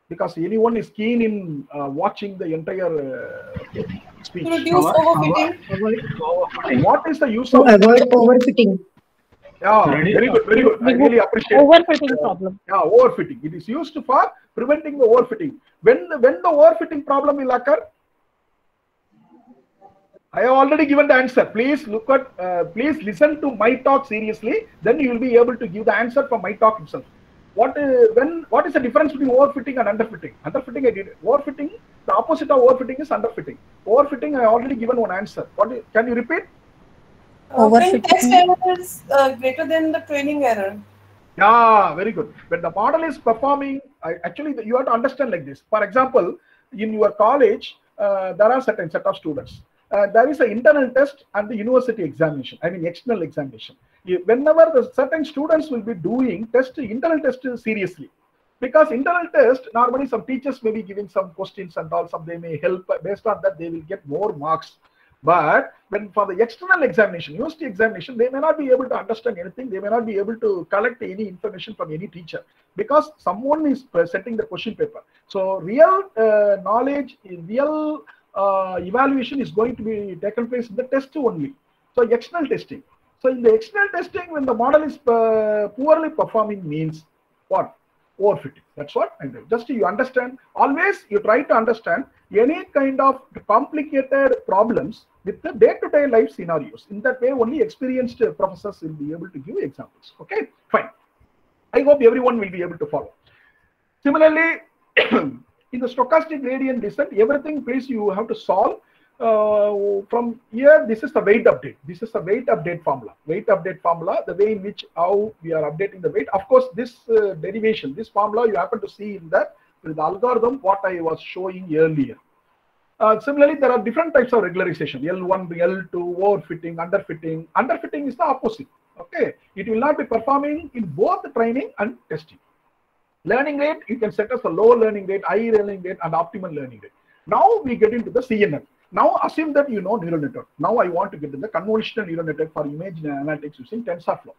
Because anyone is keen in uh, watching the entire uh, speech. Reduce overfitting. Overfitting. What is the use of overfitting? Yeah, very good, very good. I really appreciate overfitting it. Problem. Yeah, overfitting. It is used for preventing the overfitting. When the, when the overfitting problem will occur, I have already given the answer. Please look at, uh, please listen to my talk seriously. Then you will be able to give the answer from my talk itself. What is when? What is the difference between overfitting and underfitting? Underfitting, I did overfitting. The opposite of overfitting is underfitting. Overfitting, I already given one answer. What is, can you repeat? Uh, when test error is uh, greater than the training error. Yeah, very good. When the model is performing, I, actually you have to understand like this. For example, in your college, uh, there are certain set of students. Uh, there is an internal test and the university examination. I mean external examination. Whenever the certain students will be doing test, internal test seriously. Because internal test, normally some teachers may be giving some questions and all, some they may help. Based on that, they will get more marks. But when for the external examination, university examination, they may not be able to understand anything. They may not be able to collect any information from any teacher because someone is presenting the question paper. So real uh, knowledge, real uh, evaluation is going to be taken place in the test only. So external testing. So in the external testing, when the model is uh, poorly performing means what? Overfitting. That's what I mean. Just you understand. Always you try to understand any kind of complicated problems with the day-to-day life scenarios. In that way, only experienced professors will be able to give examples. Okay, fine. I hope everyone will be able to follow. Similarly, in the stochastic gradient descent, everything please you have to solve. Uh, from here, this is the weight update. This is the weight update formula. Weight update formula, the way in which how we are updating the weight. Of course, this uh, derivation, this formula you happen to see in that with the algorithm what I was showing earlier. Uh, similarly, there are different types of regularization. L one, L two, overfitting, underfitting. Underfitting is the opposite. Okay, it will not be performing in both the training and testing. Learning rate, you can set as a low learning rate, high learning rate, and optimal learning rate. Now we get into the C N N. Now assume that you know neural network. Now I want to get to the convolutional neural network for image analytics using TensorFlow.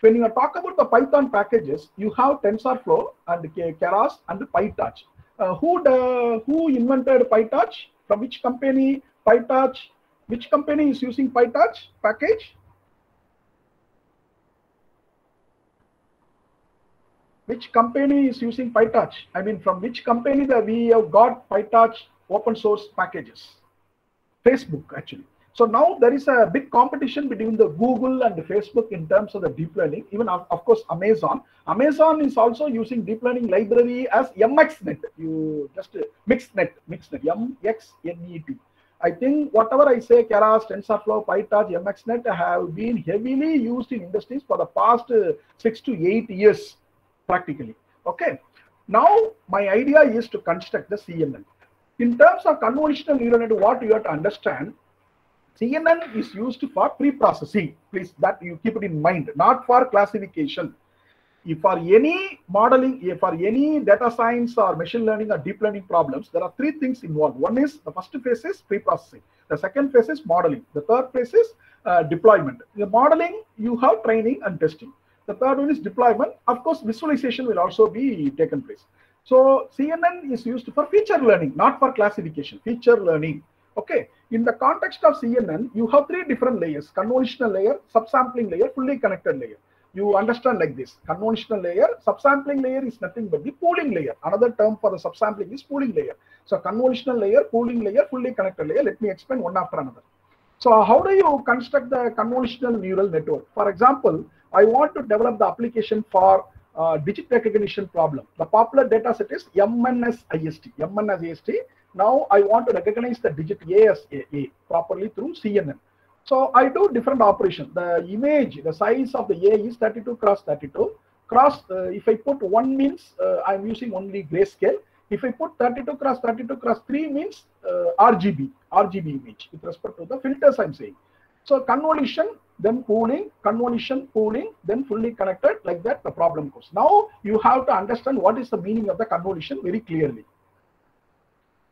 When you talk about the Python packages, you have TensorFlow and Keras and PyTorch. Uh, who the, who invented PyTorch? From which company? PyTorch. Which company is using PyTorch package? Which company is using PyTorch? I mean, from which company that we have got PyTorch open source packages? Facebook, actually. So now there is a big competition between the Google and the Facebook in terms of the deep learning. Even of, of course, Amazon. Amazon is also using deep learning library as MXNet. You just uh, MixNet, MixNet, M X N E T. I think whatever I say, Keras, TensorFlow, PyTorch, MXNet have been heavily used in industries for the past uh, six to eight years, practically. Okay. Now my idea is to construct the C N N. In terms of convolutional neural network, what you have to understand, C N N is used for pre-processing. Please, that you keep it in mind, not for classification. If for any modeling, if for any data science or machine learning or deep learning problems, there are three things involved. One is the first phase is pre-processing. The second phase is modeling. The third phase is uh, deployment. The modeling, you have training and testing. The third one is deployment. Of course, visualization will also be taken place. So C N N is used for feature learning, not for classification, feature learning. Okay. In the context of C N N, you have three different layers: convolutional layer, subsampling layer, fully connected layer. You understand like this: convolutional layer, subsampling layer is nothing but the pooling layer. Another term for the subsampling is pooling layer. So convolutional layer, pooling layer, fully connected layer. Let me explain one after another. So how do you construct the convolutional neural network? For example, I want to develop the application for uh, digit recognition problem. The popular data set is M N S I S T. M N S I S T. Now I want to recognize the digit A S A A properly through C N N. So I do different operations. The image, the size of the A is thirty-two cross thirty-two. Cross, uh, if I put one means uh, I'm using only grayscale. If I put thirty-two cross thirty-two cross three means uh, R G B, R G B image with respect to the filters I'm saying. So convolution, then pooling, convolution, pooling, then fully connected, like that the problem goes. Now you have to understand what is the meaning of the convolution very clearly.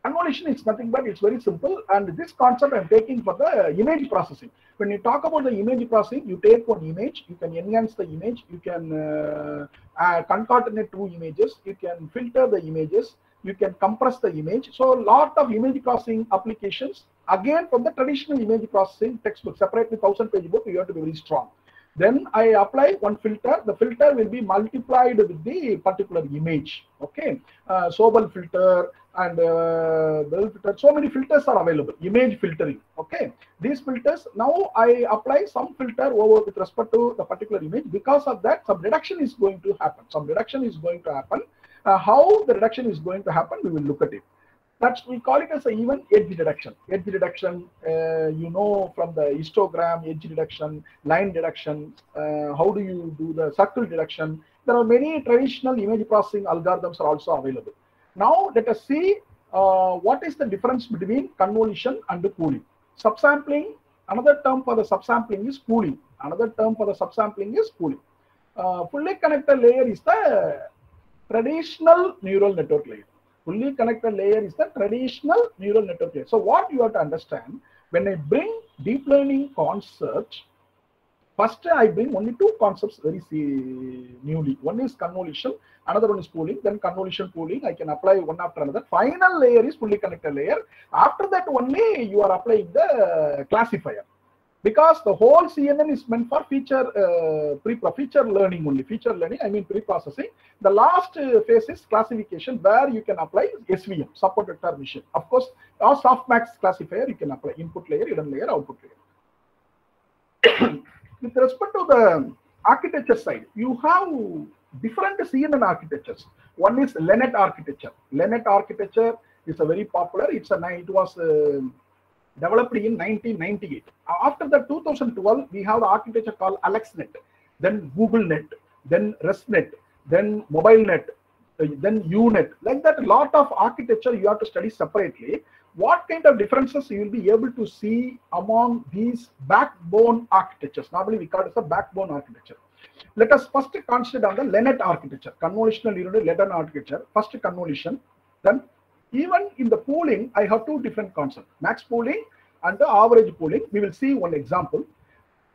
Convolution is nothing but it's very simple, and this concept I'm taking for the image processing. When you talk about the image processing, you take one image, you can enhance the image, you can uh, uh, concatenate two images, you can filter the images, you can compress the image. So a lot of image processing applications, again from the traditional image processing textbook, separately thousand page book, you have to be very strong. Then I apply one filter. The filter will be multiplied with the particular image. Okay, uh, Sobel filter and uh, Bell filter. So many filters are available. Image filtering. Okay, these filters. Now I apply some filter over with respect to the particular image. Because of that, some reduction is going to happen. Some reduction is going to happen. Uh, how the reduction is going to happen, we will look at it. That's, we call it as a even edge reduction. Edge reduction, uh, you know from the histogram, edge reduction, line reduction, uh, how do you do the circle reduction. There are many traditional image processing algorithms are also available. Now let us see uh, what is the difference between convolution and the pooling. Subsampling, another term for the subsampling is pooling. Another term for the subsampling is pooling. Uh, fully connected layer is the traditional neural network layer. Fully connected layer is the traditional neural network layer. So what you have to understand, when I bring deep learning concepts, first I bring only two concepts very newly. One is convolution, another one is pooling. Then convolution, pooling, I can apply one after another. Final layer is fully connected layer. After that only you are applying the classifier. Because the whole C N N is meant for feature uh, pre feature learning only. Feature learning, I mean pre-processing. The last uh, phase is classification, where you can apply S V M, supported machine. Of course, or softmax classifier, you can apply input layer, hidden layer, output layer. With respect to the architecture side, you have different C N N architectures. One is LeNet architecture. LeNet architecture is a very popular. It's a it was. Uh, developed in nineteen ninety-eight. After the two thousand twelve, we have the architecture called AlexNet, then GoogleNet, then ResNet, then MobileNet, then U net. Like that, a lot of architecture you have to study separately. What kind of differences you will be able to see among these backbone architectures? Normally, we call it a backbone architecture. Let us first consider on the LeNet architecture, convolutional neural network architecture. First convolution, then. Even in the pooling, I have two different concepts, max pooling and the average pooling. We will see one example.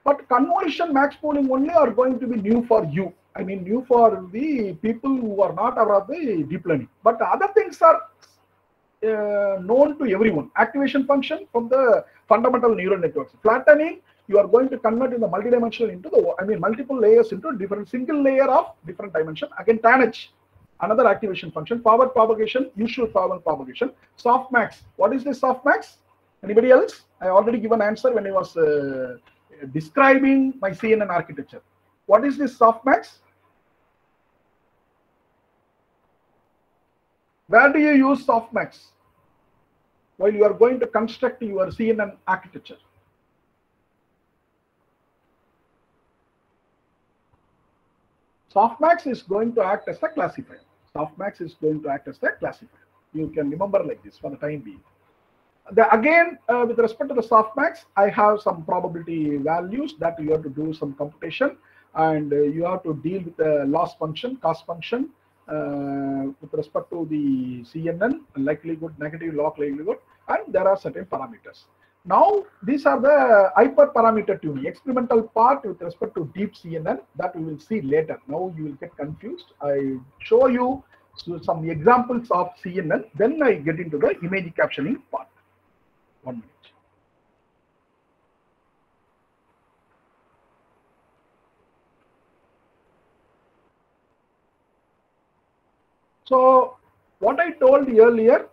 But convolution, max pooling only are going to be new for you. I mean, new for the people who are not aware of the deep learning. But the other things are uh, known to everyone. Activation function from the fundamental neural networks. Flattening, you are going to convert in the multidimensional into the, I mean, multiple layers into different single layer of different dimension. Again, tanh. Another activation function, forward propagation, usual forward propagation, softmax. What is this softmax? Anybody else? I already given an answer when I was uh, describing my C N N architecture. What is this softmax? Where do you use softmax while you are going to construct your C N N architecture? Softmax is going to act as a classifier. Softmax is going to act as a classifier. You can remember like this for the time being. The, again, uh, with respect to the softmax, I have some probability values that you have to do some computation, and uh, you have to deal with the loss function, cost function, uh, with respect to the C N N, likelihood, negative log likelihood, and there are certain parameters. Now, these are the hyperparameter tuning, experimental part with respect to deep C N N that we will see later. Now, you will get confused. I show you some examples of C N N, then I get into the image captioning part. One minute. So, what I told you earlier,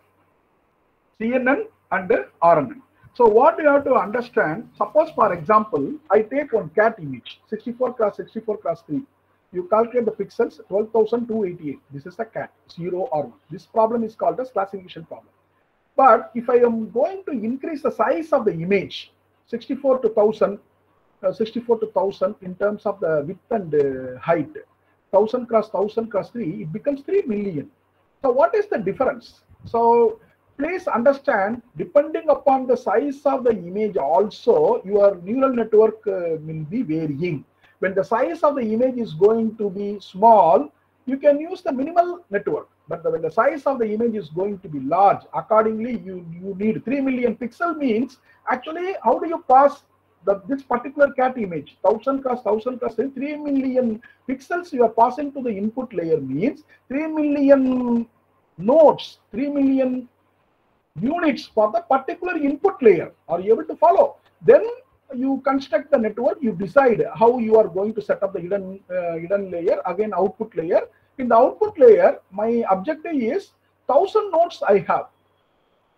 C N N and R N N. So what you have to understand, suppose for example, I take one cat image, sixty-four cross sixty-four cross three. you calculate the pixels twelve thousand two hundred eighty-eight. This is a cat, zero or one. This problem is called as classification problem. But if I am going to increase the size of the image, sixty-four to one thousand, sixty-four to one thousand in terms of the width and uh, height, one thousand cross one thousand cross three, it becomes three million. So what is the difference? So please understand, depending upon the size of the image also, your neural network uh, will be varying. When the size of the image is going to be small, you can use the minimal network. But the, when the size of the image is going to be large, accordingly, you, you need three million pixel means, actually, how do you pass the, this particular cat image? one thousand cross one thousand cross three million pixels you are passing to the input layer means, three million nodes, three million units for the particular input layer. Are you able to follow? Then you construct the network, you decide how you are going to set up the hidden, uh, hidden layer, again output layer. In the output layer, my objective is one thousand nodes I have.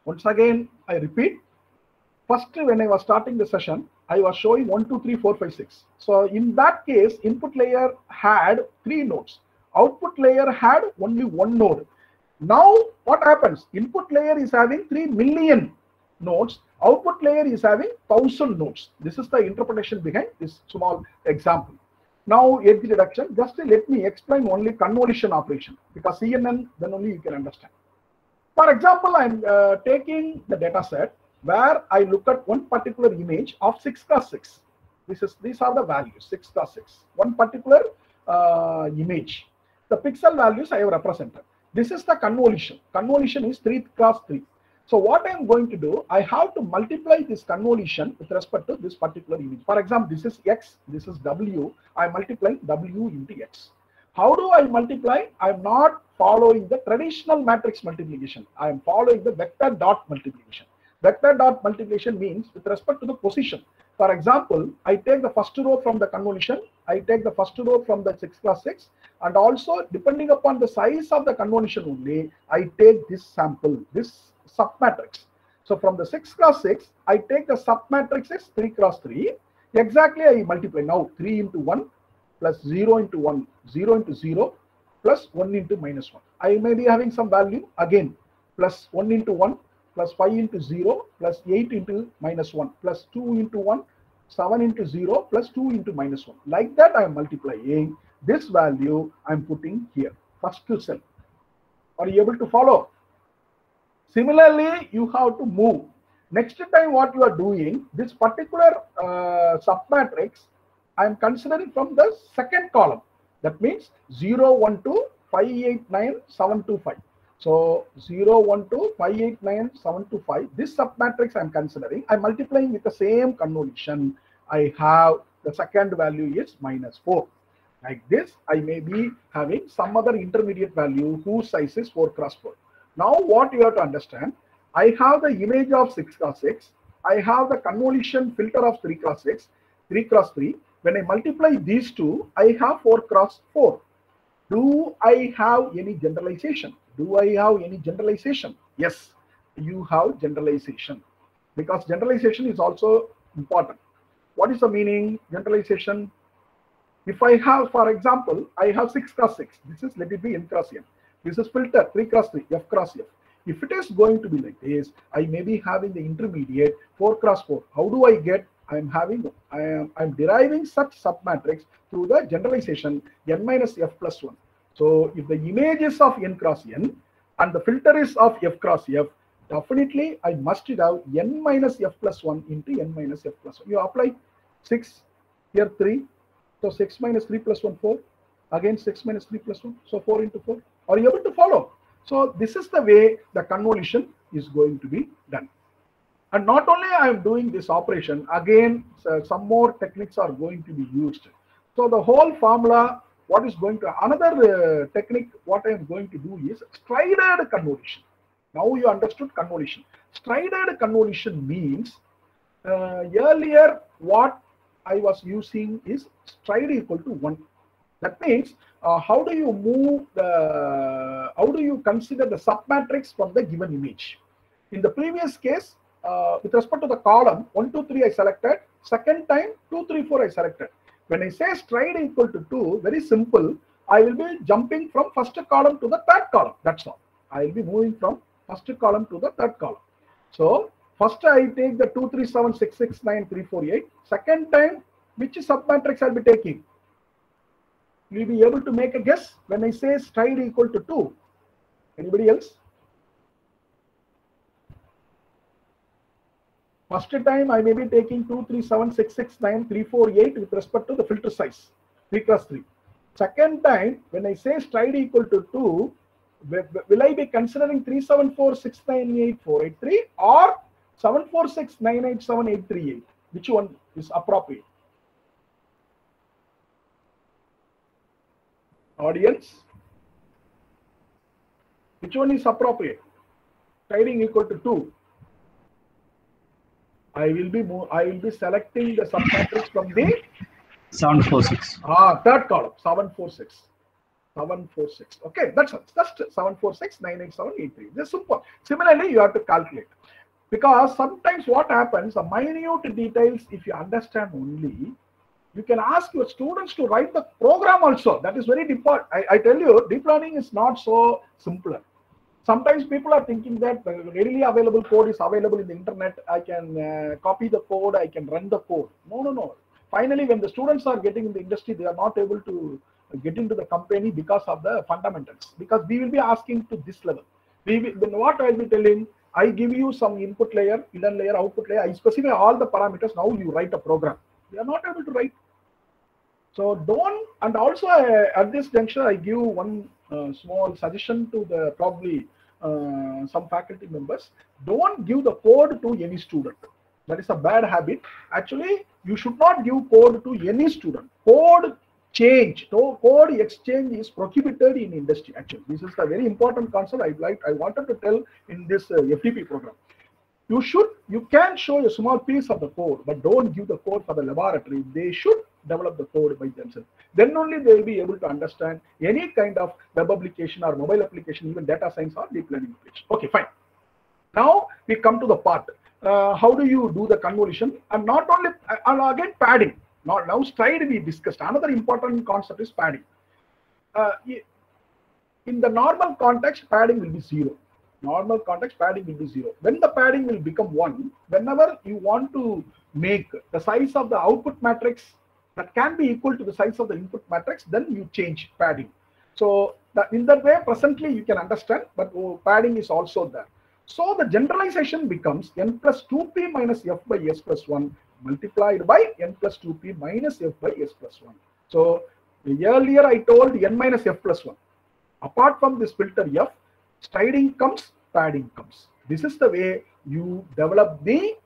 Once again, I repeat, first when I was starting the session, I was showing one, two, three, four, five, six. So in that case, input layer had three nodes. Output layer had only one node. Now what happens? Input layer is having three million nodes. Output layer is having one thousand nodes. This is the interpretation behind this small example. Now edge reduction, just let me explain only convolution operation, because C N N, then only you can understand. For example, I am uh, taking the data set where I look at one particular image of six cross six. This is, these are the values, six cross six. One particular uh, image. The pixel values I have represented. This is the convolution. Convolution is three cross three. So what I am going to do, I have to multiply this convolution with respect to this particular image. For example, this is X, this is W. I multiply W into X. How do I multiply? I am not following the traditional matrix multiplication. I am following the vector dot multiplication. Vector dot multiplication means with respect to the position. For example, I take the first row from the convolution, I take the first row from the six cross six, and also depending upon the size of the convolution only, I take this sample, this submatrix. So from the six cross six, I take the submatrix is three cross three. Exactly, I multiply now three into one plus zero into one, zero into zero plus one into minus one. I may be having some value again, plus one into one plus five into zero, plus eight into minus one, plus two into one, seven into zero, plus two into minus one. Like that, I am multiplying this value I am putting here, first to cell. Are you able to follow? Similarly, you have to move. Next time what you are doing, this particular uh, submatrix, I am considering from the second column. That means zero, one, two, five, eight, nine, seven, two, five. So zero, one, two, five, eight, nine, seven, two, five, this submatrix I am considering, I am multiplying with the same convolution. I have the second value is minus four. Like this, I may be having some other intermediate value whose size is four cross four. Now what you have to understand, I have the image of six cross six, I have the convolution filter of three cross six, three cross three. When I multiply these two, I have four cross four. Do I have any generalization? Do I have any generalization? Yes, you have generalization, because generalization is also important. What is the meaning? Generalization. If I have, for example, I have six cross six. This is, let it be n cross n. This is filter three cross three, f cross f. If it is going to be like this, I may be having the intermediate four cross four. How do I get? I am having, I am, I am deriving such submatrix through the generalization n minus f plus one. So if the image is of n cross n and the filter is of f cross f, definitely I must have n minus f plus one into n minus f plus one. You apply six, here three, so six minus three plus one, four, again six minus three plus one, so four into four. Are you able to follow? So this is the way the convolution is going to be done. And not only I am doing this operation, again so some more techniques are going to be used. So the whole formula, what is going to, another uh, technique what I am going to do is strided convolution. Now you understood convolution. Strided convolution means uh, earlier what I was using is stride equal to one. That means uh, how do you move the, how do you consider the submatrix from the given image? In the previous case, uh, with respect to the column one, two, three, I selected. Second time, two, three, four, I selected. When I say stride equal to two, very simple, I will be jumping from first column to the third column. That's all. I will be moving from first column to the third column. So first I take the two, three, seven, six, six, nine, three, four, eight. Second time, which submatrix I'll be taking? Will be able to make a guess when I say stride equal to two. Anybody else? First time I may be taking two, three, seven, six, six, nine, three, four, eight with respect to the filter size, three cross three. Second time, when I say stride equal to two, will I be considering three, seven, four, six, nine, eight, four, eight, three or seven, four, six, nine, eight, seven, eight, three, eight? Which one is appropriate? Audience, which one is appropriate? Striding equal to two. I will be more, I will be selecting the submatrix from the seven, four, six. Ah, third column, seven, four, six, seven, four, six. Okay, that's all. Just seven, four, six, nine, eight, seven, eight, three. This is simple. Similarly, you have to calculate, because sometimes what happens, the minute details, if you understand only. You can ask your students to write the program also. That is very deep. I, I tell you, deep learning is not so simpler. Sometimes people are thinking that readily available code is available in the internet. I can uh, copy the code. I can run the code. No, no, no. Finally, when the students are getting in the industry, they are not able to get into the company because of the fundamentals. Because we will be asking to this level. We will, then what I will be telling, I give you some input layer, hidden layer, output layer. I specify all the parameters. Now you write a program. They are not able to write. So don't, and also I, at this juncture, I give one uh, small suggestion to the probably uh, some faculty members. Don't give the code to any student. That is a bad habit. Actually, you should not give code to any student. Code change, so code exchange is prohibited in industry. Actually, this is a very important concept. I like. I wanted to tell in this uh, F D P program. You should, you can show a small piece of the code, but don't give the code for the laboratory. They should develop the code by themselves. Then only they will be able to understand any kind of web application or mobile application, even data science or deep learning application. Okay, fine. Now we come to the part. Uh, how do you do the convolution? And not only, and again, padding. Now, now stride we discussed. Another important concept is padding. Uh, in the normal context, padding will be zero. Normal context, padding will be zero. When the padding will become one, whenever you want to make the size of the output matrix that can be equal to the size of the input matrix, then you change padding. So that in that way, presently you can understand, but oh, padding is also there. So the generalization becomes n plus two p minus f by s plus one multiplied by n plus two p minus f by s plus one. So earlier I told n minus f plus one. Apart from this filter f, striding comes, padding comes. This is the way you develop the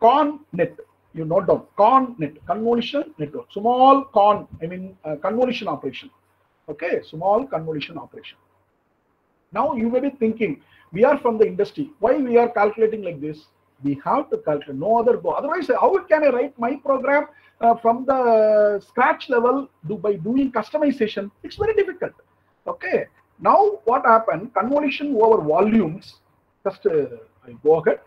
con net. You note down con net, convolution network, small con, I mean uh, convolution operation. Okay, small convolution operation. Now you may be thinking, we are from the industry. Why we are calculating like this? We have to calculate, no other go. Otherwise, how can I write my program uh, from the scratch level do, by doing customization? It's very difficult. Okay. Now what happened? Convolution over volumes. Just uh, I go ahead.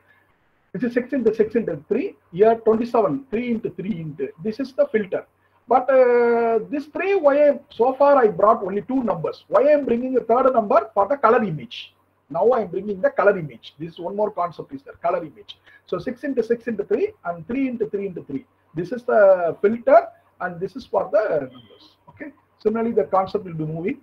This is six into six into three. Here twenty-seven. three into three into. This is the filter. But uh, this three, why I, so far I brought only two numbers. Why I am bringing a third number for the color image? Now I am bringing the color image. This one more concept is there. Color image. So six into six into three and three into three into three. This is the filter and this is for the numbers. Okay. Similarly, the concept will be moving.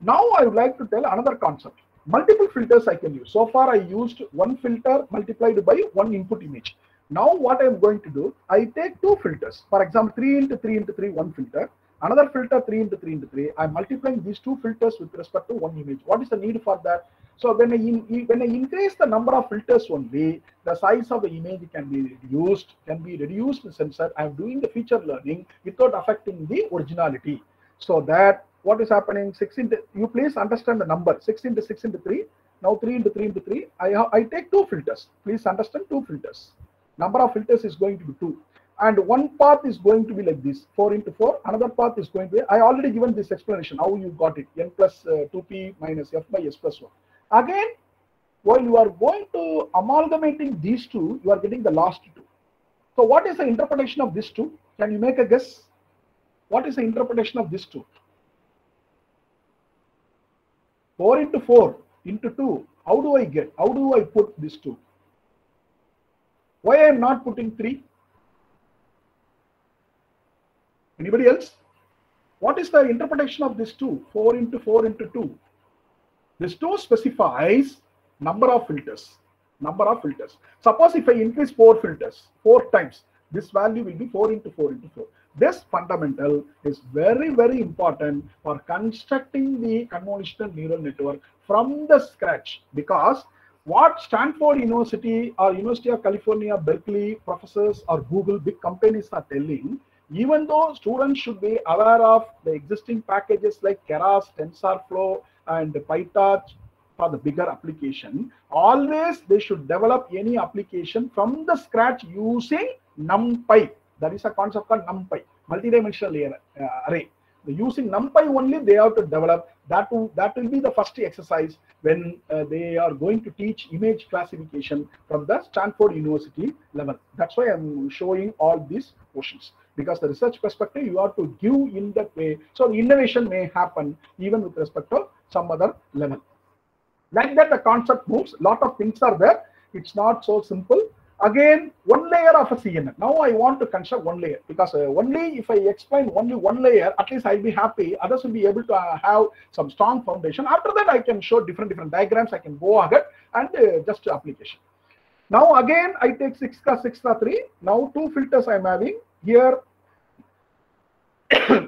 Now I would like to tell another concept. Multiple filters I can use. So far I used one filter multiplied by one input image. Now what I am going to do, I take two filters. For example, three into three into three, one filter. Another filter three into three into three. I am multiplying these two filters with respect to one image. What is the need for that? So when I, in, when I increase the number of filters one way, the size of the image can be reduced, can be reduced in the sensor. I am doing the feature learning without affecting the originality. So that what is happening? six into, you please understand the number. six into six into three. Now three into three into three. I I take two filters. Please understand two filters. Number of filters is going to be two. And one path is going to be like this. four into four. Another path is going to be. I already given this explanation. How you got it? N plus uh, two p minus f by s plus one. Again, while you are going to amalgamating these two, you are getting the last two. So what is the interpretation of these two? Can you make a guess? What is the interpretation of this two? Four into four into two. How do I get? How do I put this two? Why I am not putting three? Anybody else? What is the interpretation of this two? Four into four into two. This two specifies number of filters. Number of filters. Suppose if I increase four filters four times, this value will be four into four into four. This fundamental is very, very important for constructing the convolutional neural network from the scratch, because what Stanford University or University of California, Berkeley professors or Google, big companies are telling, even though students should be aware of the existing packages like Keras, TensorFlow, and PyTorch for the bigger application, always they should develop any application from the scratch using NumPy. That is a concept called NumPy, multi-dimensional layer, uh, array. Using NumPy only they have to develop. That will, that will be the first exercise when uh, they are going to teach image classification from the Stanford University level. That's why I'm showing all these portions, because the research perspective you have to give in that way. So the innovation may happen even with respect to some other level. Like that the concept moves, lot of things are there. It's not so simple. Again, one layer of a C N N. Now I want to construct one layer, because uh, only if I explain only one layer, at least I'll be happy. Others will be able to uh, have some strong foundation. After that, I can show different different diagrams. I can go ahead and uh, just application. Now again, I take six cross six cross three. Now two filters I'm having here.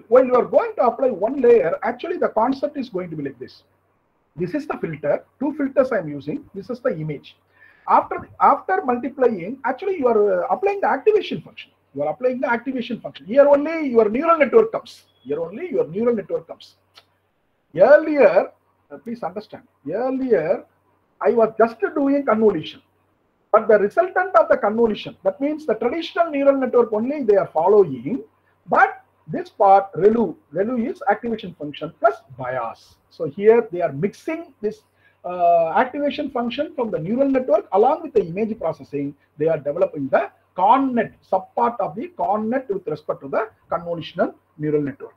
When you are going to apply one layer, actually the concept is going to be like this. This is the filter. Two filters I'm using. This is the image. After after multiplying, actually you are uh, applying the activation function. You are applying the activation function. Here only your neural network comes. Here only your neural network comes. Earlier, uh, please understand. Earlier, I was just doing convolution, but the resultant of the convolution. That means the traditional neural network only they are following, but this part ReLU. ReLU is activation function plus bias. So here they are mixing this. Uh, activation function from the neural network along with the image processing, they are developing the ConNet, subpart of the ConNet with respect to the convolutional neural network.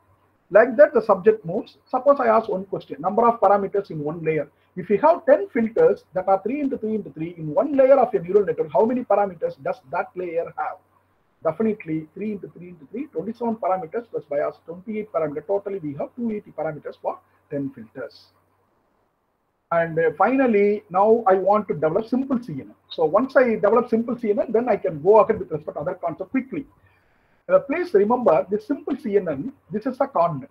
Like that, the subject moves. Suppose I ask one question, number of parameters in one layer. If you have ten filters that are three into three into three in one layer of your neural network, how many parameters does that layer have? Definitely three into three into three, twenty-seven parameters plus bias, twenty-eight parameters. Totally, we have two hundred eighty parameters for ten filters. And finally, now I want to develop simple C N N. So once I develop simple C N N, then I can go ahead with respect to other concepts quickly. Uh, please remember this simple C N N, this is a ConNet.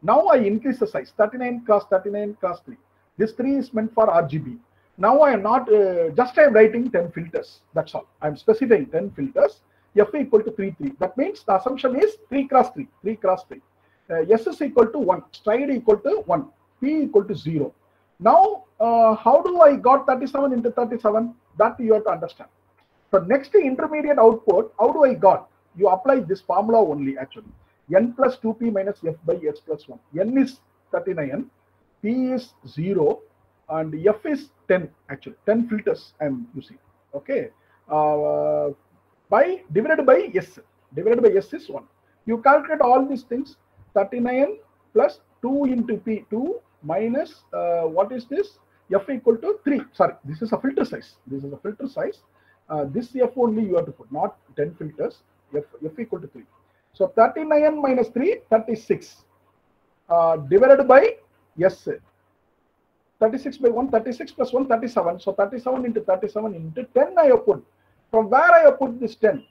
Now I increase the size, thirty-nine cross thirty-nine cross three. This three is meant for R G B. Now I am not, uh, just I am writing ten filters, that's all. I am specifying ten filters, F equal to three, three. That means the assumption is three cross three, three cross three. Uh, S is equal to one, stride equal to one, P equal to zero. Now, uh, how do I got thirty-seven into thirty-seven? That you have to understand. So next intermediate output, how do I got? You apply this formula only actually. N plus two P minus F by S plus one. N is thirty-nine, P is zero, and F is ten actually. ten filters I am using. Okay. Uh, by divided by S. Divided by S is one. You calculate all these things. thirty-nine plus two into P, two. Minus uh, what is this? F equal to three. Sorry, this is a filter size. This is a filter size. Uh, this F only you have to put, not ten filters. F, F equal to three. So thirty-nine minus three, thirty-six. Uh, divided by S. thirty-six by one, thirty-six plus one, thirty-seven. So thirty-seven into thirty-seven into ten I have put. From where I have put this ten?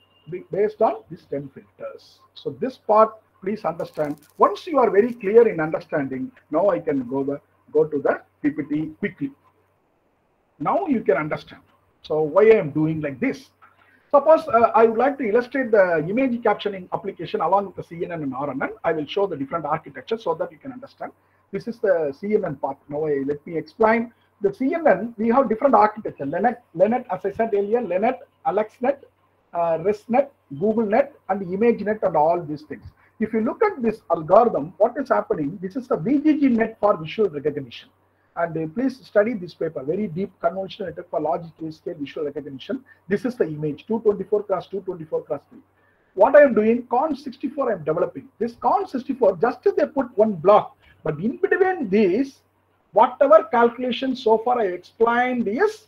Based on these ten filters. So this part, please understand. Once you are very clear in understanding, now I can go the go to the P P T quickly. Now you can understand. So why I am doing like this? Suppose uh, I would like to illustrate the image captioning application along with the C N N and R N N. I will show the different architecture so that you can understand. This is the C N N part. Now I, let me explain. The C N N, we have different architecture. LeNet, LeNet, as I said earlier, LeNet, AlexNet, uh, ResNet, GoogleNet, and ImageNet, and all these things. If you look at this algorithm, what is happening? This is the V G G net for visual recognition. And uh, please study this paper, very deep convolutional network for large scale visual recognition. This is the image, two twenty-four cross two twenty-four cross three. what I am doing, con sixty-four I am developing. This con sixty-four, just they put one block, but in between these, whatever calculation so far I explained is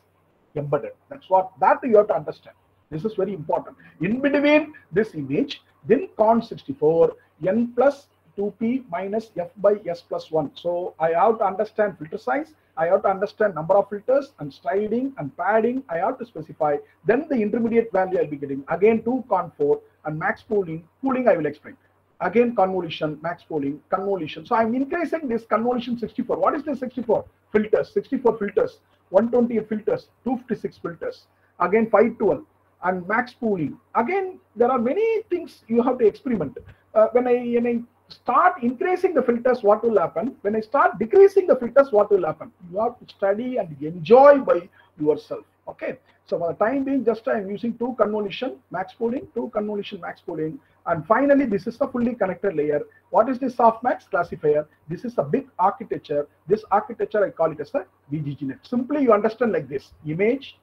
embedded. That's what that you have to understand. This is very important. In between this image, then con sixty-four, n plus two p minus f by s plus one. So I have to understand filter size. I have to understand number of filters and striding and padding. I have to specify. Then the intermediate value I'll be getting. Again, two con four and max pooling. Pooling I will explain. Again, convolution, max pooling, convolution. So I'm increasing this convolution sixty-four. What is this sixty-four? Filters, sixty-four filters, one hundred twenty filters, two hundred fifty-six filters. Again, five twelve and max pooling. Again, there are many things you have to experiment. Uh, when I, when I start increasing the filters, what will happen? When I start decreasing the filters, what will happen? You have to study and enjoy by yourself. Okay. So for the time being, just I am using two convolution max pooling, two convolution max pooling, and finally this is a fully connected layer. What is this softmax classifier? This is a big architecture. This architecture I call it as a V G G net. Simply you understand like this: image,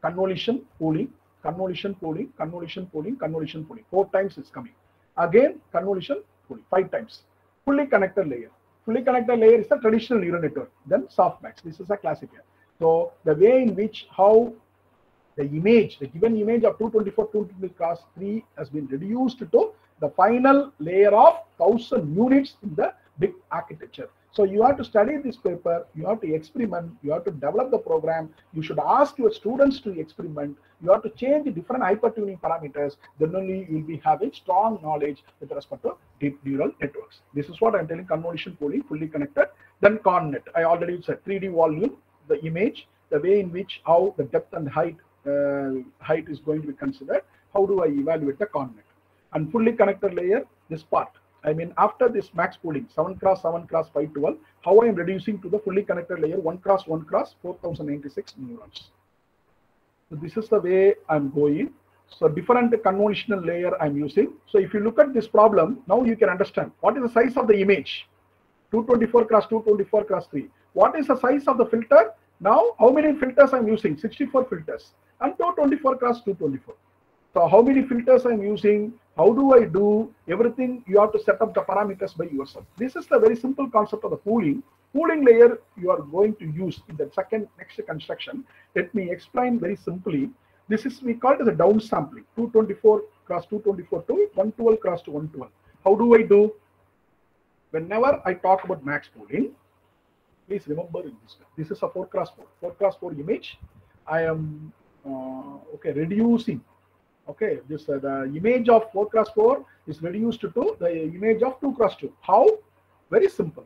convolution pooling, convolution pooling, convolution pooling, convolution pooling. Four times it's coming. Again convolution. Five times. Fully connected layer. Fully connected layer is a traditional neural network. Then softmax. This is a classifier. So the way in which how the image, the given image of two twenty-four, two twenty-four cross three has been reduced to the final layer of thousand units in the big architecture. So you have to study this paper. You have to experiment. You have to develop the program. You should ask your students to experiment. You have to change the different hypertuning parameters. Then only you will be having strong knowledge with respect to deep neural networks. This is what I'm telling: convolution pooling, fully connected. Then ConNet. I already said three D volume, the image, the way in which how the depth and height uh, height is going to be considered. How do I evaluate the ConNet? And fully connected layer, this part. I mean, after this max pooling, seven cross seven cross five twelve, how I am reducing to the fully connected layer, one cross one cross, four thousand ninety-six neurons. So this is the way I'm going. So different convolutional layer I'm using. So if you look at this problem, now you can understand what is the size of the image, two twenty-four cross two twenty-four cross three. What is the size of the filter? Now, how many filters I'm using? sixty-four filters and two twenty-four cross two twenty-four. So how many filters I'm using? How do I do everything? You have to set up the parameters by yourself. This is the very simple concept of the pooling. Pooling layer you are going to use in the second next construction. Let me explain very simply. This is we call it as a downsampling. two twenty-four cross two twenty-four to one twelve cross to one twelve. How do I do? Whenever I talk about max pooling, please remember in this. This is a four cross four, four cross four image. I am uh, okay reducing. Okay, this uh, the image of four cross four is reduced to the image of two cross two. How? Very simple.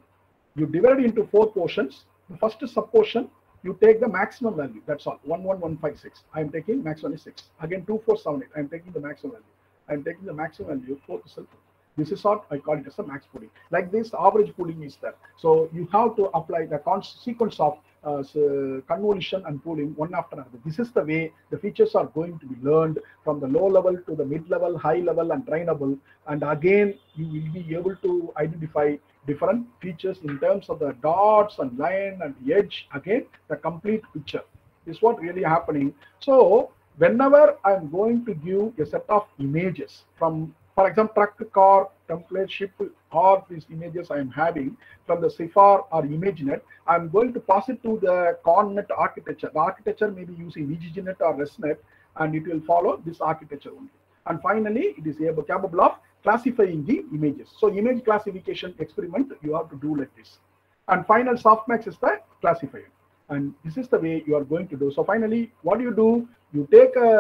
You divide it into four portions. The first sub-portion, you take the maximum value. That's all. one one one five six. I am taking maximum is six. Again, two four seven eight. I am taking the maximum value. I am taking the maximum value. four to seven. This is what I call it as a max pooling. Like this, average pooling is there. So you have to apply the sequence of Uh, so convolution and pooling one after another. This is the way the features are going to be learned from the low level to the mid level, high level, and trainable. And again, you will be able to identify different features in terms of the dots and line and edge. Again, the complete picture is what really happening. So whenever I'm going to give a set of images from, for example, truck, car, template, ship, or these images I am having from the CIFAR or ImageNet, I am going to pass it to the ConNet architecture. The architecture may be using VGGNet or ResNet, and it will follow this architecture only. And finally, it is able, capable of classifying the images. So image classification experiment you have to do like this. And final softmax is the classifier. And this is the way you are going to do. So finally, what do you do? You take a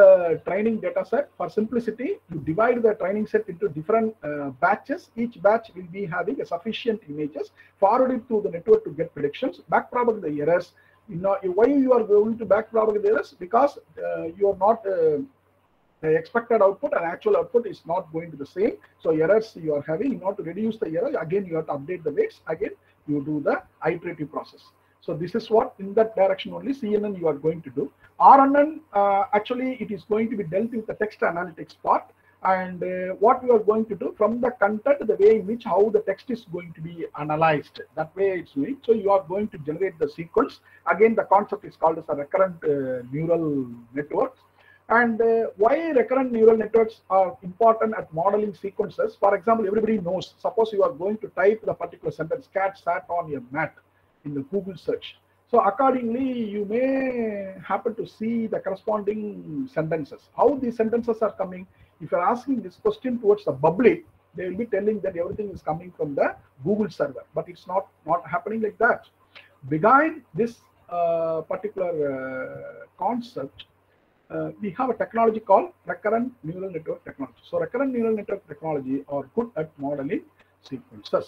training data set. For simplicity, you divide the training set into different uh, batches. Each batch will be having a sufficient images, forwarded to the network to get predictions, backpropagate the errors. You know, why you are going to backpropagate the errors? Because uh, you are not uh, the expected output and actual output is not going to be the same. So errors you are having, in order to reduce the error, again, you have to update the weights. Again, you do the iterative process. So this is what in that direction only C N N you are going to do. R N N, uh, actually it is going to be dealt with the text analytics part, and uh, what you are going to do from the content, the way in which how the text is going to be analyzed, that way it's doing. So you are going to generate the sequence. Again, the concept is called as a recurrent uh, neural network. And uh, why recurrent neural networks are important at modeling sequences? For example, everybody knows, suppose you are going to type the particular sentence, cat sat on a mat in the Google search. So accordingly, you may happen to see the corresponding sentences. How these sentences are coming, if you're asking this question towards the public, they will be telling that everything is coming from the Google server, but it's not, not happening like that. Behind this uh, particular uh, concept, Uh, we have a technology called recurrent neural network technology. So recurrent neural network technology are good at modeling sequences.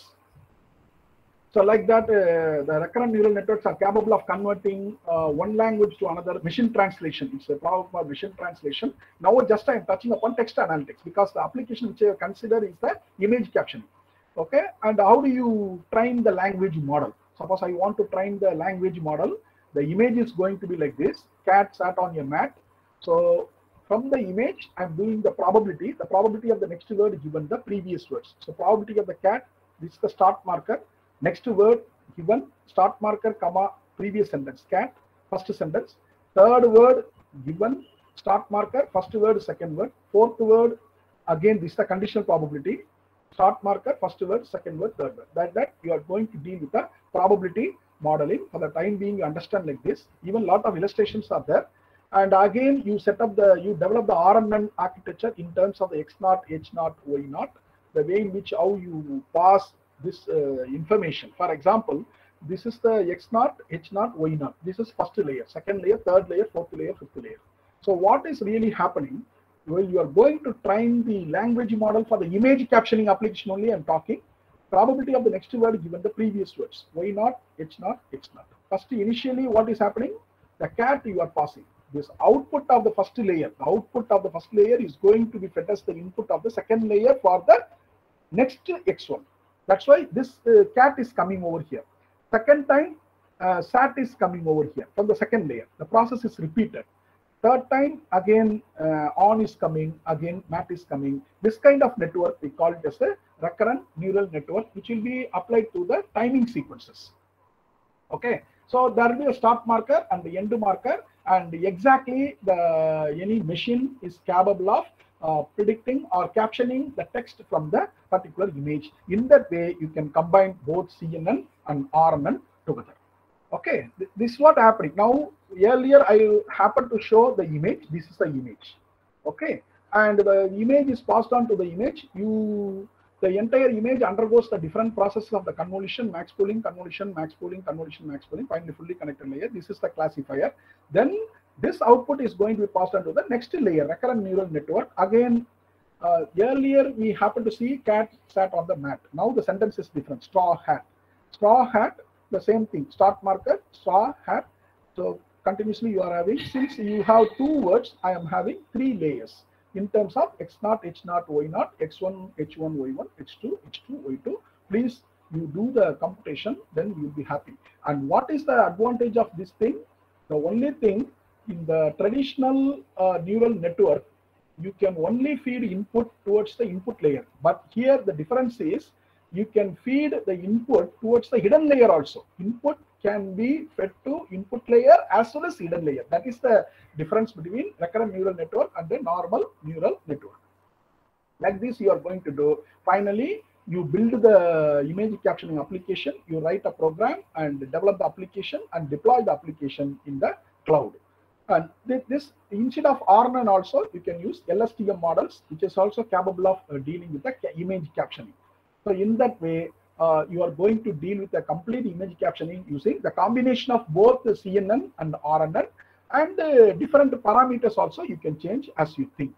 So like that, uh, the recurrent neural networks are capable of converting uh, one language to another, machine translation. It's a problem for machine translation. Now just I am touching upon text analytics, because the application which I consider is the image captioning. Okay, and how do you train the language model? Suppose I want to train the language model. The image is going to be like this, cat sat on a mat. So from the image, I'm doing the probability. The probability of the next word is given the previous words. So probability of the cat, this is the start marker. Next word given start marker, comma, previous sentence, cat, first sentence. Third word given start marker, first word, second word. Fourth word, again, this is the conditional probability. Start marker, first word, second word, third word. Like that, you are going to deal with the probability modeling. For the time being, you understand like this. Even a lot of illustrations are there. And again, you set up the, you develop the R M N architecture in terms of the X naught, H naught, Y naught, the way in which how you pass this uh, information. For example, this is the X naught, H naught, Y naught. This is first layer, second layer, third layer, fourth layer, fifth layer. So what is really happening? Well, you are going to train the language model for the image captioning application only. I'm talking probability of the next word given the previous words. Y naught, H naught, H naught. First, initially, what is happening? The cat you are passing. This output of the first layer, the output of the first layer is going to be fed as the input of the second layer for the next X one. That's why this uh, cat is coming over here. Second time, uh, sat is coming over here from the second layer. The process is repeated. Third time, again, uh, on is coming, again, mat is coming. This kind of network, we call it as a recurrent neural network, which will be applied to the timing sequences. Okay. So there will be a start marker and the end marker. And exactly the any machine is capable of uh, predicting or captioning the text from the particular image. In that way, you can combine both C N N and R N N together. Okay, this is what happening. Now, earlier I happened to show the image. This is the image. Okay, and the image is passed on to the image. You, the entire image undergoes the different processes of the convolution, max pooling, convolution, max pooling, convolution, max pooling, finally fully connected layer. This is the classifier. Then this output is going to be passed on to the next layer, recurrent neural network. Again, uh, earlier we happened to see cat sat on the mat. Now the sentence is different, straw hat. Straw hat, the same thing, start marker, straw hat. So continuously you are having, since you have two words, I am having three layers. In terms of X zero, H zero, Y zero, X one, H one, Y one, H two, H two, Y two, please you do the computation, then you'll be happy. And what is the advantage of this thing? The only thing in the traditional uh, neural network, you can only feed input towards the input layer. But here the difference is you can feed the input towards the hidden layer also. Input can be fed to input layer as well as hidden layer. That is the difference between recurrent neural network and the normal neural network. Like this, you are going to do. Finally, you build the image captioning application, you write a program and develop the application and deploy the application in the cloud. And this, instead of R N N also, you can use L S T M models, which is also capable of dealing with the image captioning. So in that way, Uh, you are going to deal with a complete image captioning using the combination of both the C N N and R N N, and uh, different parameters also you can change as you think.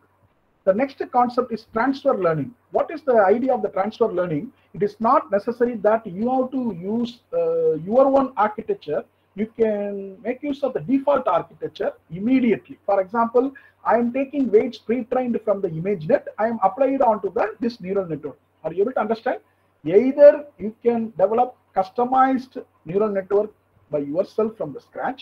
The next concept is transfer learning. What is the idea of the transfer learning? It is not necessary that you have to use uh, your own architecture. You can make use of the default architecture immediately. For example, I am taking weights pre-trained from the ImageNet. I am applied onto the, this neural network. Are you able to understand? Either you can develop customized neural network by yourself from the scratch,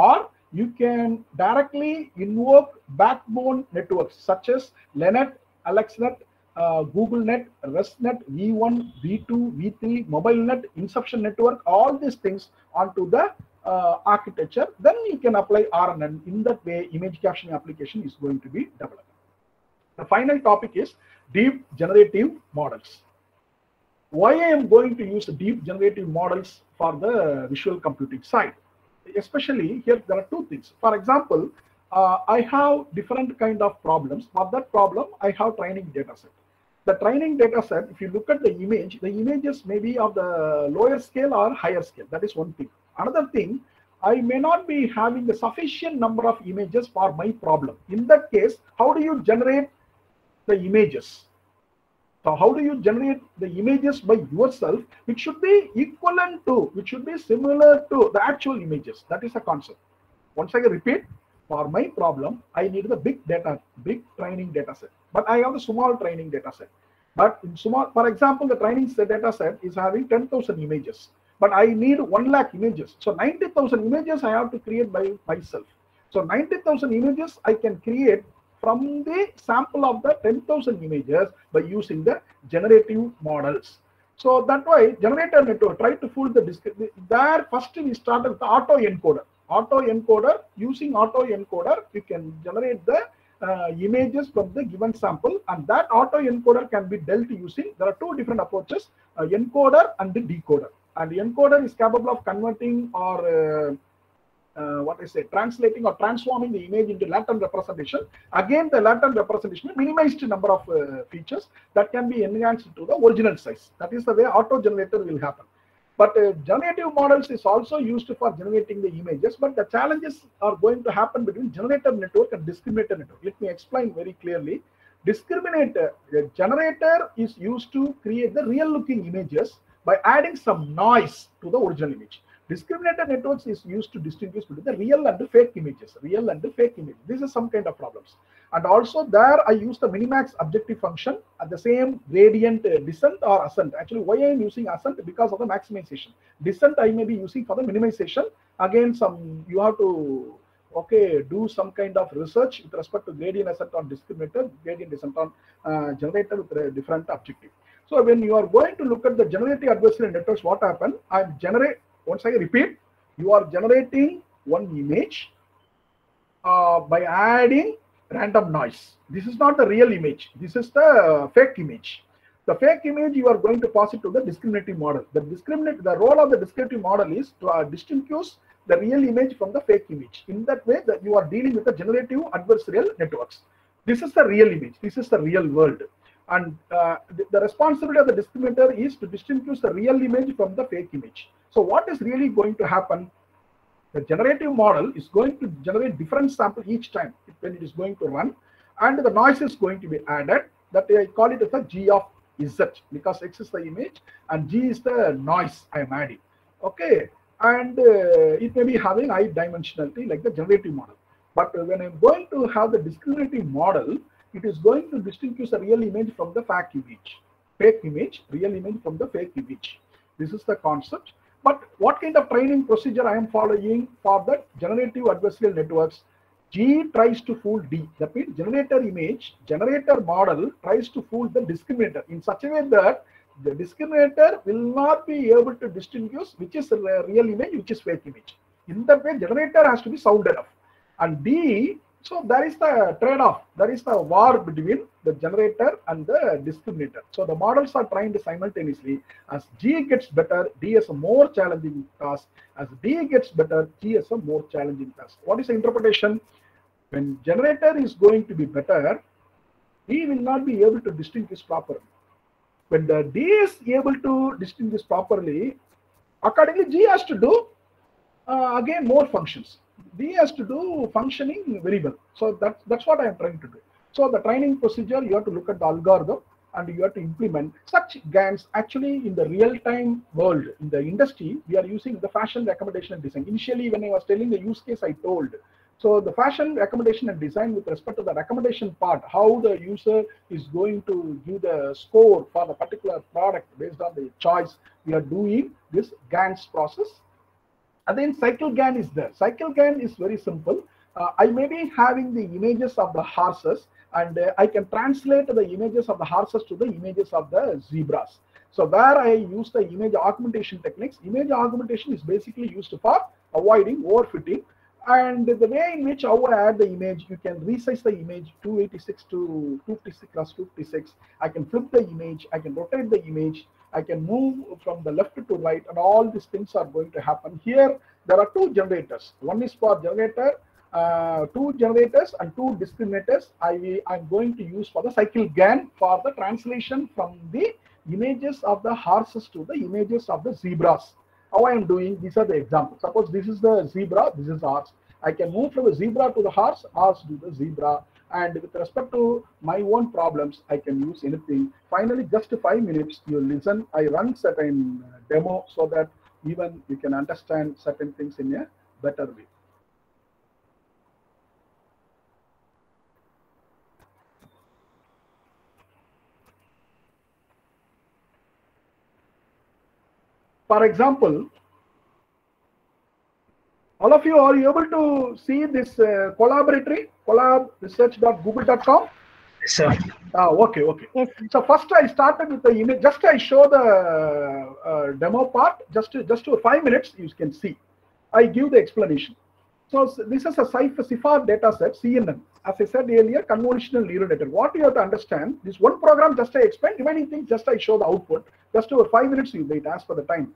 or you can directly invoke backbone networks such as LeNet, AlexNet, uh, GoogleNet, ResNet, V one, V two, V three, MobileNet, Inception Network, all these things onto the uh, architecture, then you can apply R, and in that way image captioning application is going to be developed. The final topic is deep generative models. Why I am going to use deep generative models for the visual computing side? Especially here, there are two things. For example, uh, I have different kind of problems. For that problem, I have training data set. The training data set, if you look at the image, the images may be of the lower scale or higher scale. That is one thing. Another thing, I may not be having the sufficient number of images for my problem. In that case, how do you generate the images? So how do you generate the images by yourself? It should be equivalent to, it should be similar to the actual images. That is a concept. Once again, repeat, for my problem, I need the big data, big training data set. But I have a small training data set. But in small, for example, the training data set is having ten thousand images. But I need one lakh images. So ninety thousand images I have to create by myself. So ninety thousand images I can create from the sample of the ten thousand images by using the generative models. So that way, generator network try to fool the description. There, first we started with the auto encoder. Auto encoder, using auto encoder, you can generate the uh, images from the given sample, and that auto encoder can be dealt using. There are two different approaches, uh, encoder and the decoder. And the encoder is capable of converting or uh, Uh, what I say, translating or transforming the image into latent representation. Again, the latent representation minimized number of uh, features that can be enhanced to the original size. That is the way auto generator will happen. But uh, generative models is also used for generating the images, but the challenges are going to happen between generator network and discriminator network. Let me explain very clearly. Discriminator, the generator is used to create the real looking images by adding some noise to the original image. Discriminator networks is used to distinguish between the real and the fake images, real and the fake images. This is some kind of problems. And also there I use the minimax objective function at the same gradient uh, descent or ascent. Actually, why I am using ascent? Because of the maximization. Descent I may be using for the minimization. Again, some you have to okay do some kind of research with respect to gradient ascent on discriminator, gradient descent on uh, generator with a different objective. So when you are going to look at the generative adversarial networks, what happened? I'm generate. Once I repeat, you are generating one image uh, by adding random noise. This is not the real image. This is the uh, fake image. The fake image you are going to pass it to the discriminative model. The discriminate the role of the discriminative model is to uh, distinguish the real image from the fake image. In that way, that you are dealing with the generative adversarial networks. This is the real image. This is the real world. And uh, the, the responsibility of the discriminator is to distinguish the real image from the fake image. So what is really going to happen? The generative model is going to generate different sample each time when it is going to run, and the noise is going to be added. That I call it as a G of Z, because X is the image and G is the noise I am adding. Okay, and uh, it may be having high dimensionality like the generative model. But when I am going to have the discriminative model, it is going to distinguish the real image from the fake image. Fake image, real image from the fake image. This is the concept. But what kind of training procedure I am following for the generative adversarial networks? G tries to fool D. That means generator image, generator model tries to fool the discriminator in such a way that the discriminator will not be able to distinguish which is the real image, which is fake image. In that way, generator has to be sound enough. And D, so that is the trade-off. That is the war between the generator and the discriminator. So the models are trained simultaneously. As G gets better, D is a more challenging task. As D gets better, G is a more challenging task. What is the interpretation? When generator is going to be better, D will not be able to distinguish properly. When the D is able to distinguish properly, accordingly G has to do uh, again more functions. D has to do functioning very well. So that's, that's what I am trying to do. So the training procedure, you have to look at the algorithm and you have to implement such GANs. Actually, in the real-time world, in the industry, we are using the fashion recommendation and design. Initially, when I was telling the use case, I told. So the fashion recommendation and design with respect to the recommendation part, how the user is going to give the score for the particular product based on the choice, we are doing this GANs process. And then CycleGAN is there. CycleGAN is very simple. Uh, I may be having the images of the horses, and uh, I can translate the images of the horses to the images of the zebras. So there I use the image augmentation techniques. Image augmentation is basically used for avoiding overfitting. And the way in which how I add the image, you can resize the image two eighty-six to two fifty-six plus two fifty-six. I can flip the image, I can rotate the image, I can move from the left to right, and all these things are going to happen. Here, there are two generators. One is for generator, uh, two generators and two discriminators. I am going to use for the CycleGAN for the translation from the images of the horses to the images of the zebras. How I am doing, these are the examples. Suppose this is the zebra, this is the horse. I can move from the zebra to the horse, horse to the zebra. And with respect to my own problems, I can use anything. Finally, just five minutes, you listen. I run certain demo so that even you can understand certain things in a better way. For example, all of you, are you able to see this uh, collaboratory, collab research dot google dot com? Yes, sir. Ah, okay, okay. Yes. So first I started with the image, just I show the uh, demo part, just to, just to five minutes you can see. I give the explanation. So this is a CIFAR data set, C N N. As I said earlier, convolutional neural network. What you have to understand, this one program just I explain, remaining things just I show the output. Just over five minutes you wait as for the time.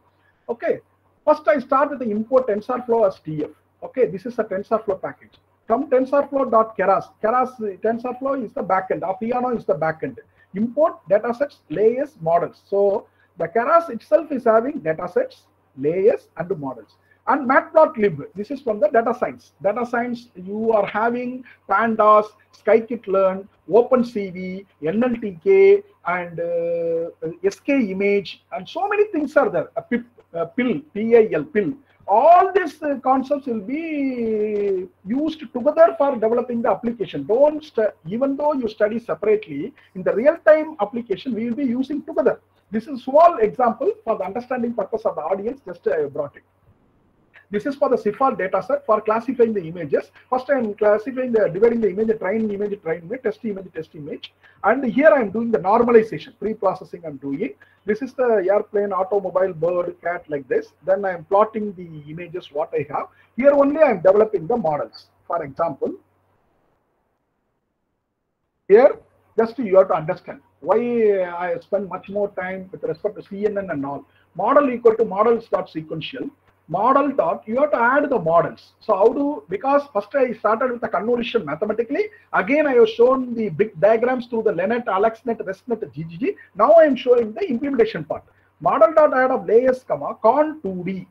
Okay. First I start with the import TensorFlow as T F. Okay, this is a TensorFlow package. From TensorFlow.Keras. Keras TensorFlow is the backend. Apiano is the backend. Import datasets, layers, models. So the Keras itself is having datasets, layers, and models. And matplotlib, this is from the data science. Data science, you are having pandas, scikit-learn, opencv, N L T K, and uh, skimage, and so many things are there. A pip, a pill, P I L, pill. All these uh, concepts will be used together for developing the application. Don't even though you study separately, in the real-time application, we will be using together. This is a small example for the understanding purpose of the audience, just I uh, brought it. This is for the CIFAR data set for classifying the images. First, I am classifying the dividing the image, train image, train image, test image, test image. And here I am doing the normalization, pre-processing I am doing. This is the airplane, automobile, bird, cat, like this. Then I am plotting the images, what I have. Here only I am developing the models. For example, here, just you have to understand why I spend much more time with respect to C N N and all. Model equal to models.sequential. Model dot, you have to add the models. So how do, because first I started with the convolution mathematically. Again, I have shown the big diagrams through the LeNet, AlexNet, ResNet, G G G. Now I am showing the implementation part. Model dot add of layers, comma, con two D.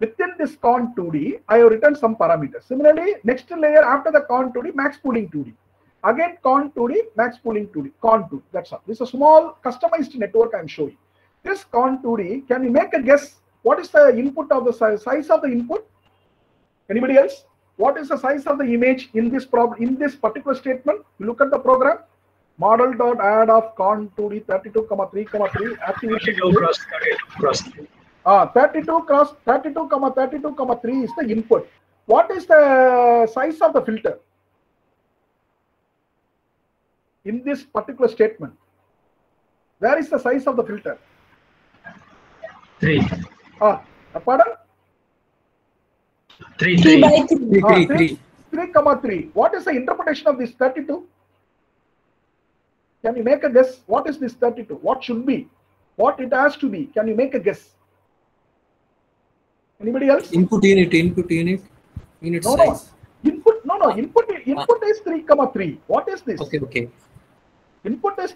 Within this con two D, I have written some parameters. Similarly, next layer after the con two D, max pooling two D. Again, con two D, max pooling two D, con two, that's all. This is a small customized network I am showing. This con two D, can you make a guess? What is the input of the size, size of the input? Anybody else? What is the size of the image in this problem, in this particular statement? You look at the program. Model dot add of con two D thirty-two comma three comma three activation. Ah, thirty-two cross thirty-two comma thirty-two comma three is the input. What is the size of the filter in this particular statement? Where is the size of the filter? Three. Ah, pardon? three, three, three, three, three, three, three. What is the interpretation of this thirty-two? Can you make a guess? What is this thirty-two? What should be? What it has to be? Can you make a guess? Anybody else? Input unit, input unit, unit no, size. No. Input, no, no, input, input is three comma three. What is this? Okay, okay. Input is,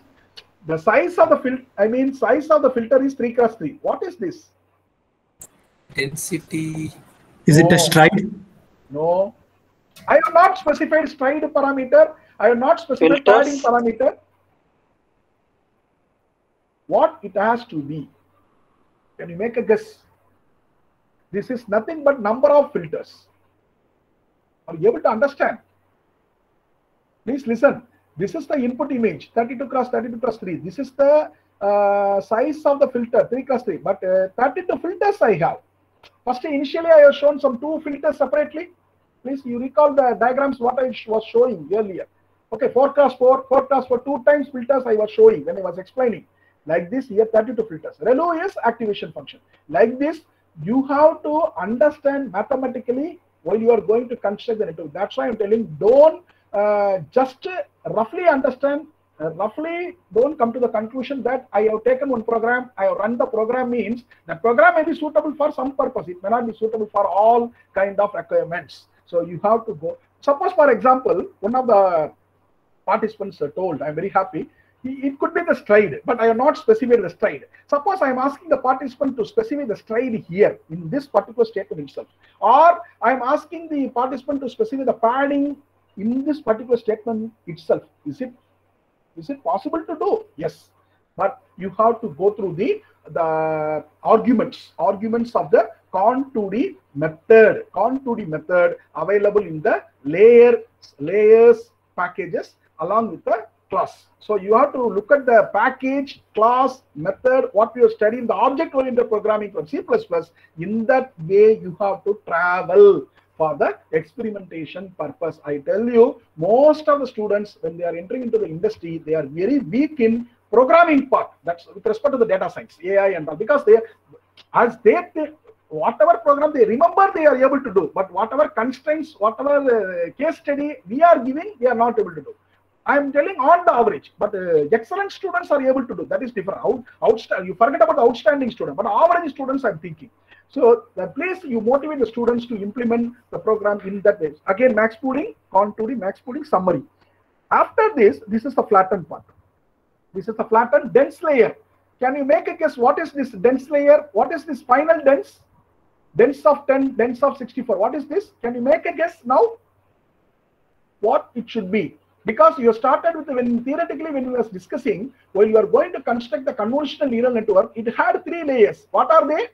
the size of the filter, I mean, size of the filter is three cross three. What is this? Density. Is no. It a stride? No. I have not specified stride parameter. I have not specified padding parameter. What it has to be? Can you make a guess? This is nothing but number of filters. Are you able to understand? Please listen. This is the input image, thirty-two cross thirty-two cross three. This is the uh, size of the filter, three cross three. But uh, thirty-two filters I have. First, initially, I have shown some two filters separately. Please, you recall the diagrams what I was showing earlier. Okay, four cross four, four cross four, two times filters I was showing when I was explaining. Like this, here thirty-two filters. ReLU is activation function. Like this, you have to understand mathematically while you are going to construct the network. That's why I'm telling, don't uh, just roughly understand, uh, roughly don't come to the conclusion that I have taken one program, I have run the program. Means the program may be suitable for some purpose. It may not be suitable for all kind of requirements. So you have to go. Suppose, for example, one of the participants told, I'm very happy, it could be the stride, but I have not specified the stride. Suppose I am asking the participant to specify the stride here in this particular statement itself, or I am asking the participant to specify the padding in this particular statement itself. Is it is it possible to do? Yes, but you have to go through the the arguments arguments of the con two D method, con two D method available in the layer layers packages along with the class. So you have to look at the package, class, method, what you are studying, the object-oriented programming from C plus plus. In that way, you have to travel for the experimentation purpose. I tell you, most of the students, when they are entering into the industry, they are very weak in programming part. That's with respect to the data science, A I and all, because they, as they, they whatever program they remember, they are able to do. But whatever constraints, whatever uh, case study we are giving, they are not able to do. I am telling on the average, but uh, excellent students are able to do. That is different. Out, outstanding. You forget about the outstanding student, but average students are thinking. So the place you motivate the students to implement the program in that way. Again, max pooling, contouring, max pooling, summary. After this, this is the flattened part. This is the flattened dense layer. Can you make a guess what is this dense layer? What is this final dense? Dense of ten, dense of sixty-four. What is this? Can you make a guess now? What it should be? Because you started with, when theoretically when we were discussing, when you are going to construct the convolutional neural network, it had three layers. What are they?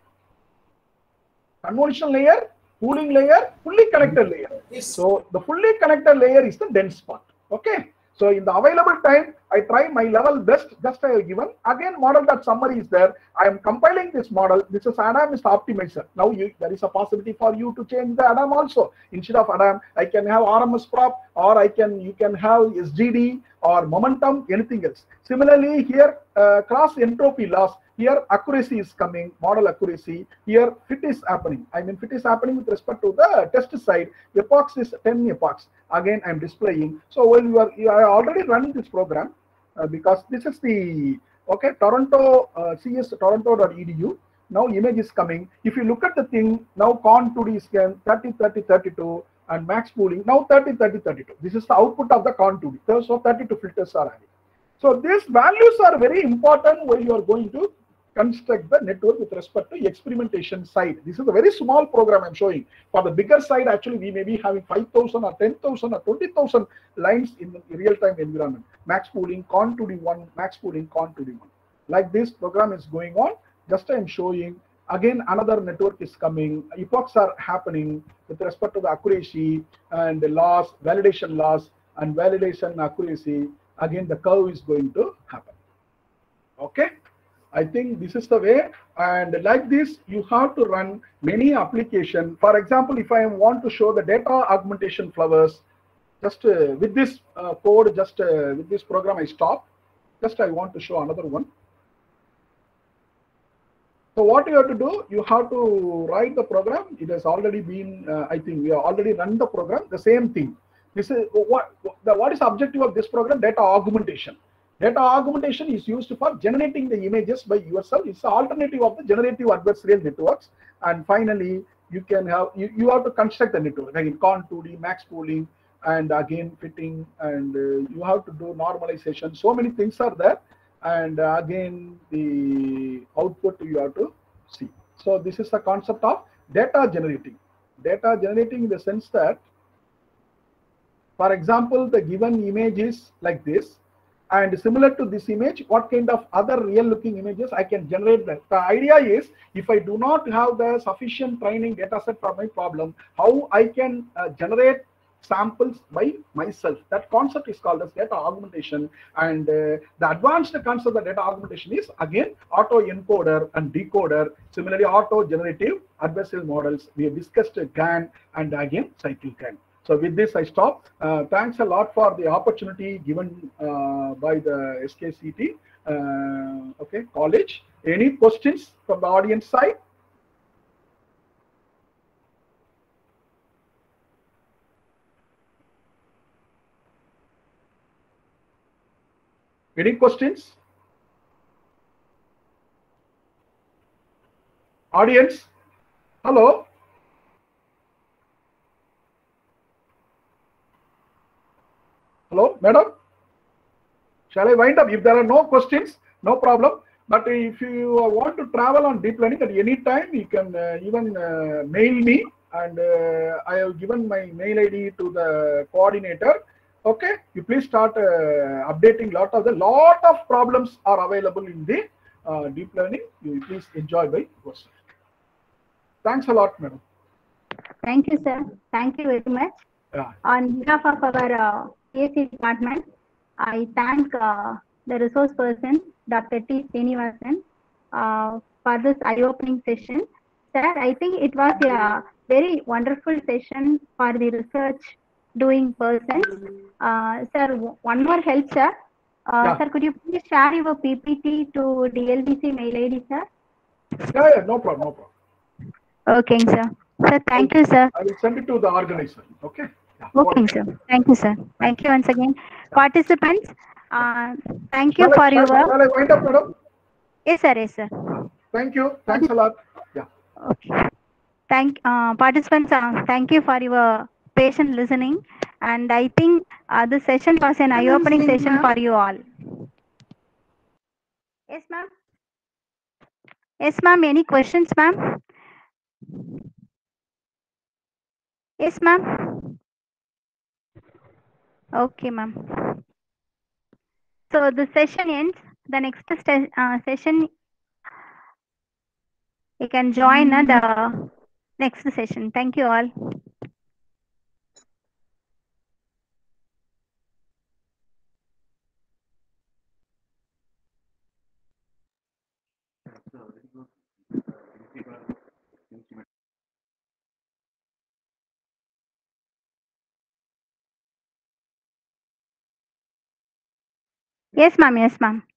Convolutional layer, pooling layer, fully connected layer. Yes. So the fully connected layer is the dense part. Okay. So in the available time, I try my level best, just I have given. Again, model that summary is there. I am compiling this model. This is Adam is the optimizer. Now you, there is a possibility for you to change the Adam also. Instead of Adam, I can have R M S prop, or I can you can have S G D or momentum, anything else. Similarly, here uh, cross entropy loss. Here accuracy is coming, model accuracy. Here fit is happening. I mean fit is happening with respect to the test side. The epochs is ten epochs. Again, I am displaying. So while you are, you are already running this program uh, because this is the okay Toronto uh, C S Toronto dot E D U. Now image is coming. If you look at the thing now, con two D scan thirty, thirty, thirty-two and max pooling now thirty, thirty, thirty-two. This is the output of the con two D. So thirty-two filters are added. So these values are very important when you are going to construct the network with respect to experimentation side. This is a very small program I'm showing. For the bigger side, actually, we may be having five thousand or ten thousand or twenty thousand lines in the real-time environment. Max pooling, con two D one, max pooling, con two D one. Like this program is going on. Just I'm showing. Again, another network is coming. Epochs are happening with respect to the accuracy and the loss, validation loss, and validation accuracy. Again, the curve is going to happen. Okay. I think this is the way, and like this you have to run many applications. For example, if I want to show the data augmentation flowers, just uh, with this uh, code, just uh, with this program I stop. Just I want to show another one. So what you have to do, you have to write the program. It has already been, uh, I think we have already run the program, the same thing. This is what, the, what is the objective of this program? Data augmentation. Data augmentation is used for generating the images by yourself. It's the alternative of the generative adversarial networks. And finally, you can have you, you have to construct the network again, con two D, max pooling, and again fitting, and uh, you have to do normalization. So many things are there, and uh, again the output you have to see. So this is the concept of data generating. Data generating in the sense that, for example, the given image is like this. And similar to this image, what kind of other real-looking images I can generate that. The idea is, if I do not have the sufficient training data set for my problem, how I can uh, generate samples by myself. That concept is called as data augmentation. And uh, the advanced concept of data augmentation is, again, auto-encoder and decoder. Similarly, auto-generative adversarial models. We have discussed GAN and, again, CycleGAN. So with this, I stop. Uh, thanks a lot for the opportunity given uh, by the S K C T uh, okay, college. Any questions from the audience side? Any questions? Audience, hello. Hello, madam. Shall I wind up? If there are no questions, no problem. But if you want to travel on deep learning at any time, you can uh, even uh, mail me, and uh, I have given my mail I D to the coordinator. Okay, you please start uh, updating. Lot of the lot of problems are available in the uh, deep learning. You please enjoy by yourself. Thanks a lot, madam. Thank you, sir. Thank you very much. Yeah. On behalf of our uh, A C department, I thank uh, the resource person, Doctor T. Srinivasan, uh, for this eye-opening session. Sir, I think it was a very wonderful session for the research-doing person. Uh, sir, one more help, sir. Uh, yeah. Sir, could you please share your P P T to D L B C mail I D, sir? Yeah, yeah, no problem, no problem. Okay, sir. Sir, thank you, sir. I will send it to the organizer. Okay. Okay, sir. Thank you, sir. Thank you once again, participants. Uh, thank shall you I, for your. Shall I wind up, madam? Yes, sir. Yes, sir. Thank you. Thanks a lot. Yeah. Okay. Thank uh, participants. Uh, thank you for your patient listening, and I think uh, this session was an eye-opening session for you all. Yes, ma'am. Yes, ma'am. Any questions, ma'am? Yes, ma'am. Okay, ma'am. So the session ends. The next uh, session, you can join uh, the next session. Thank you all. Yes, ma'am. Yes, ma'am.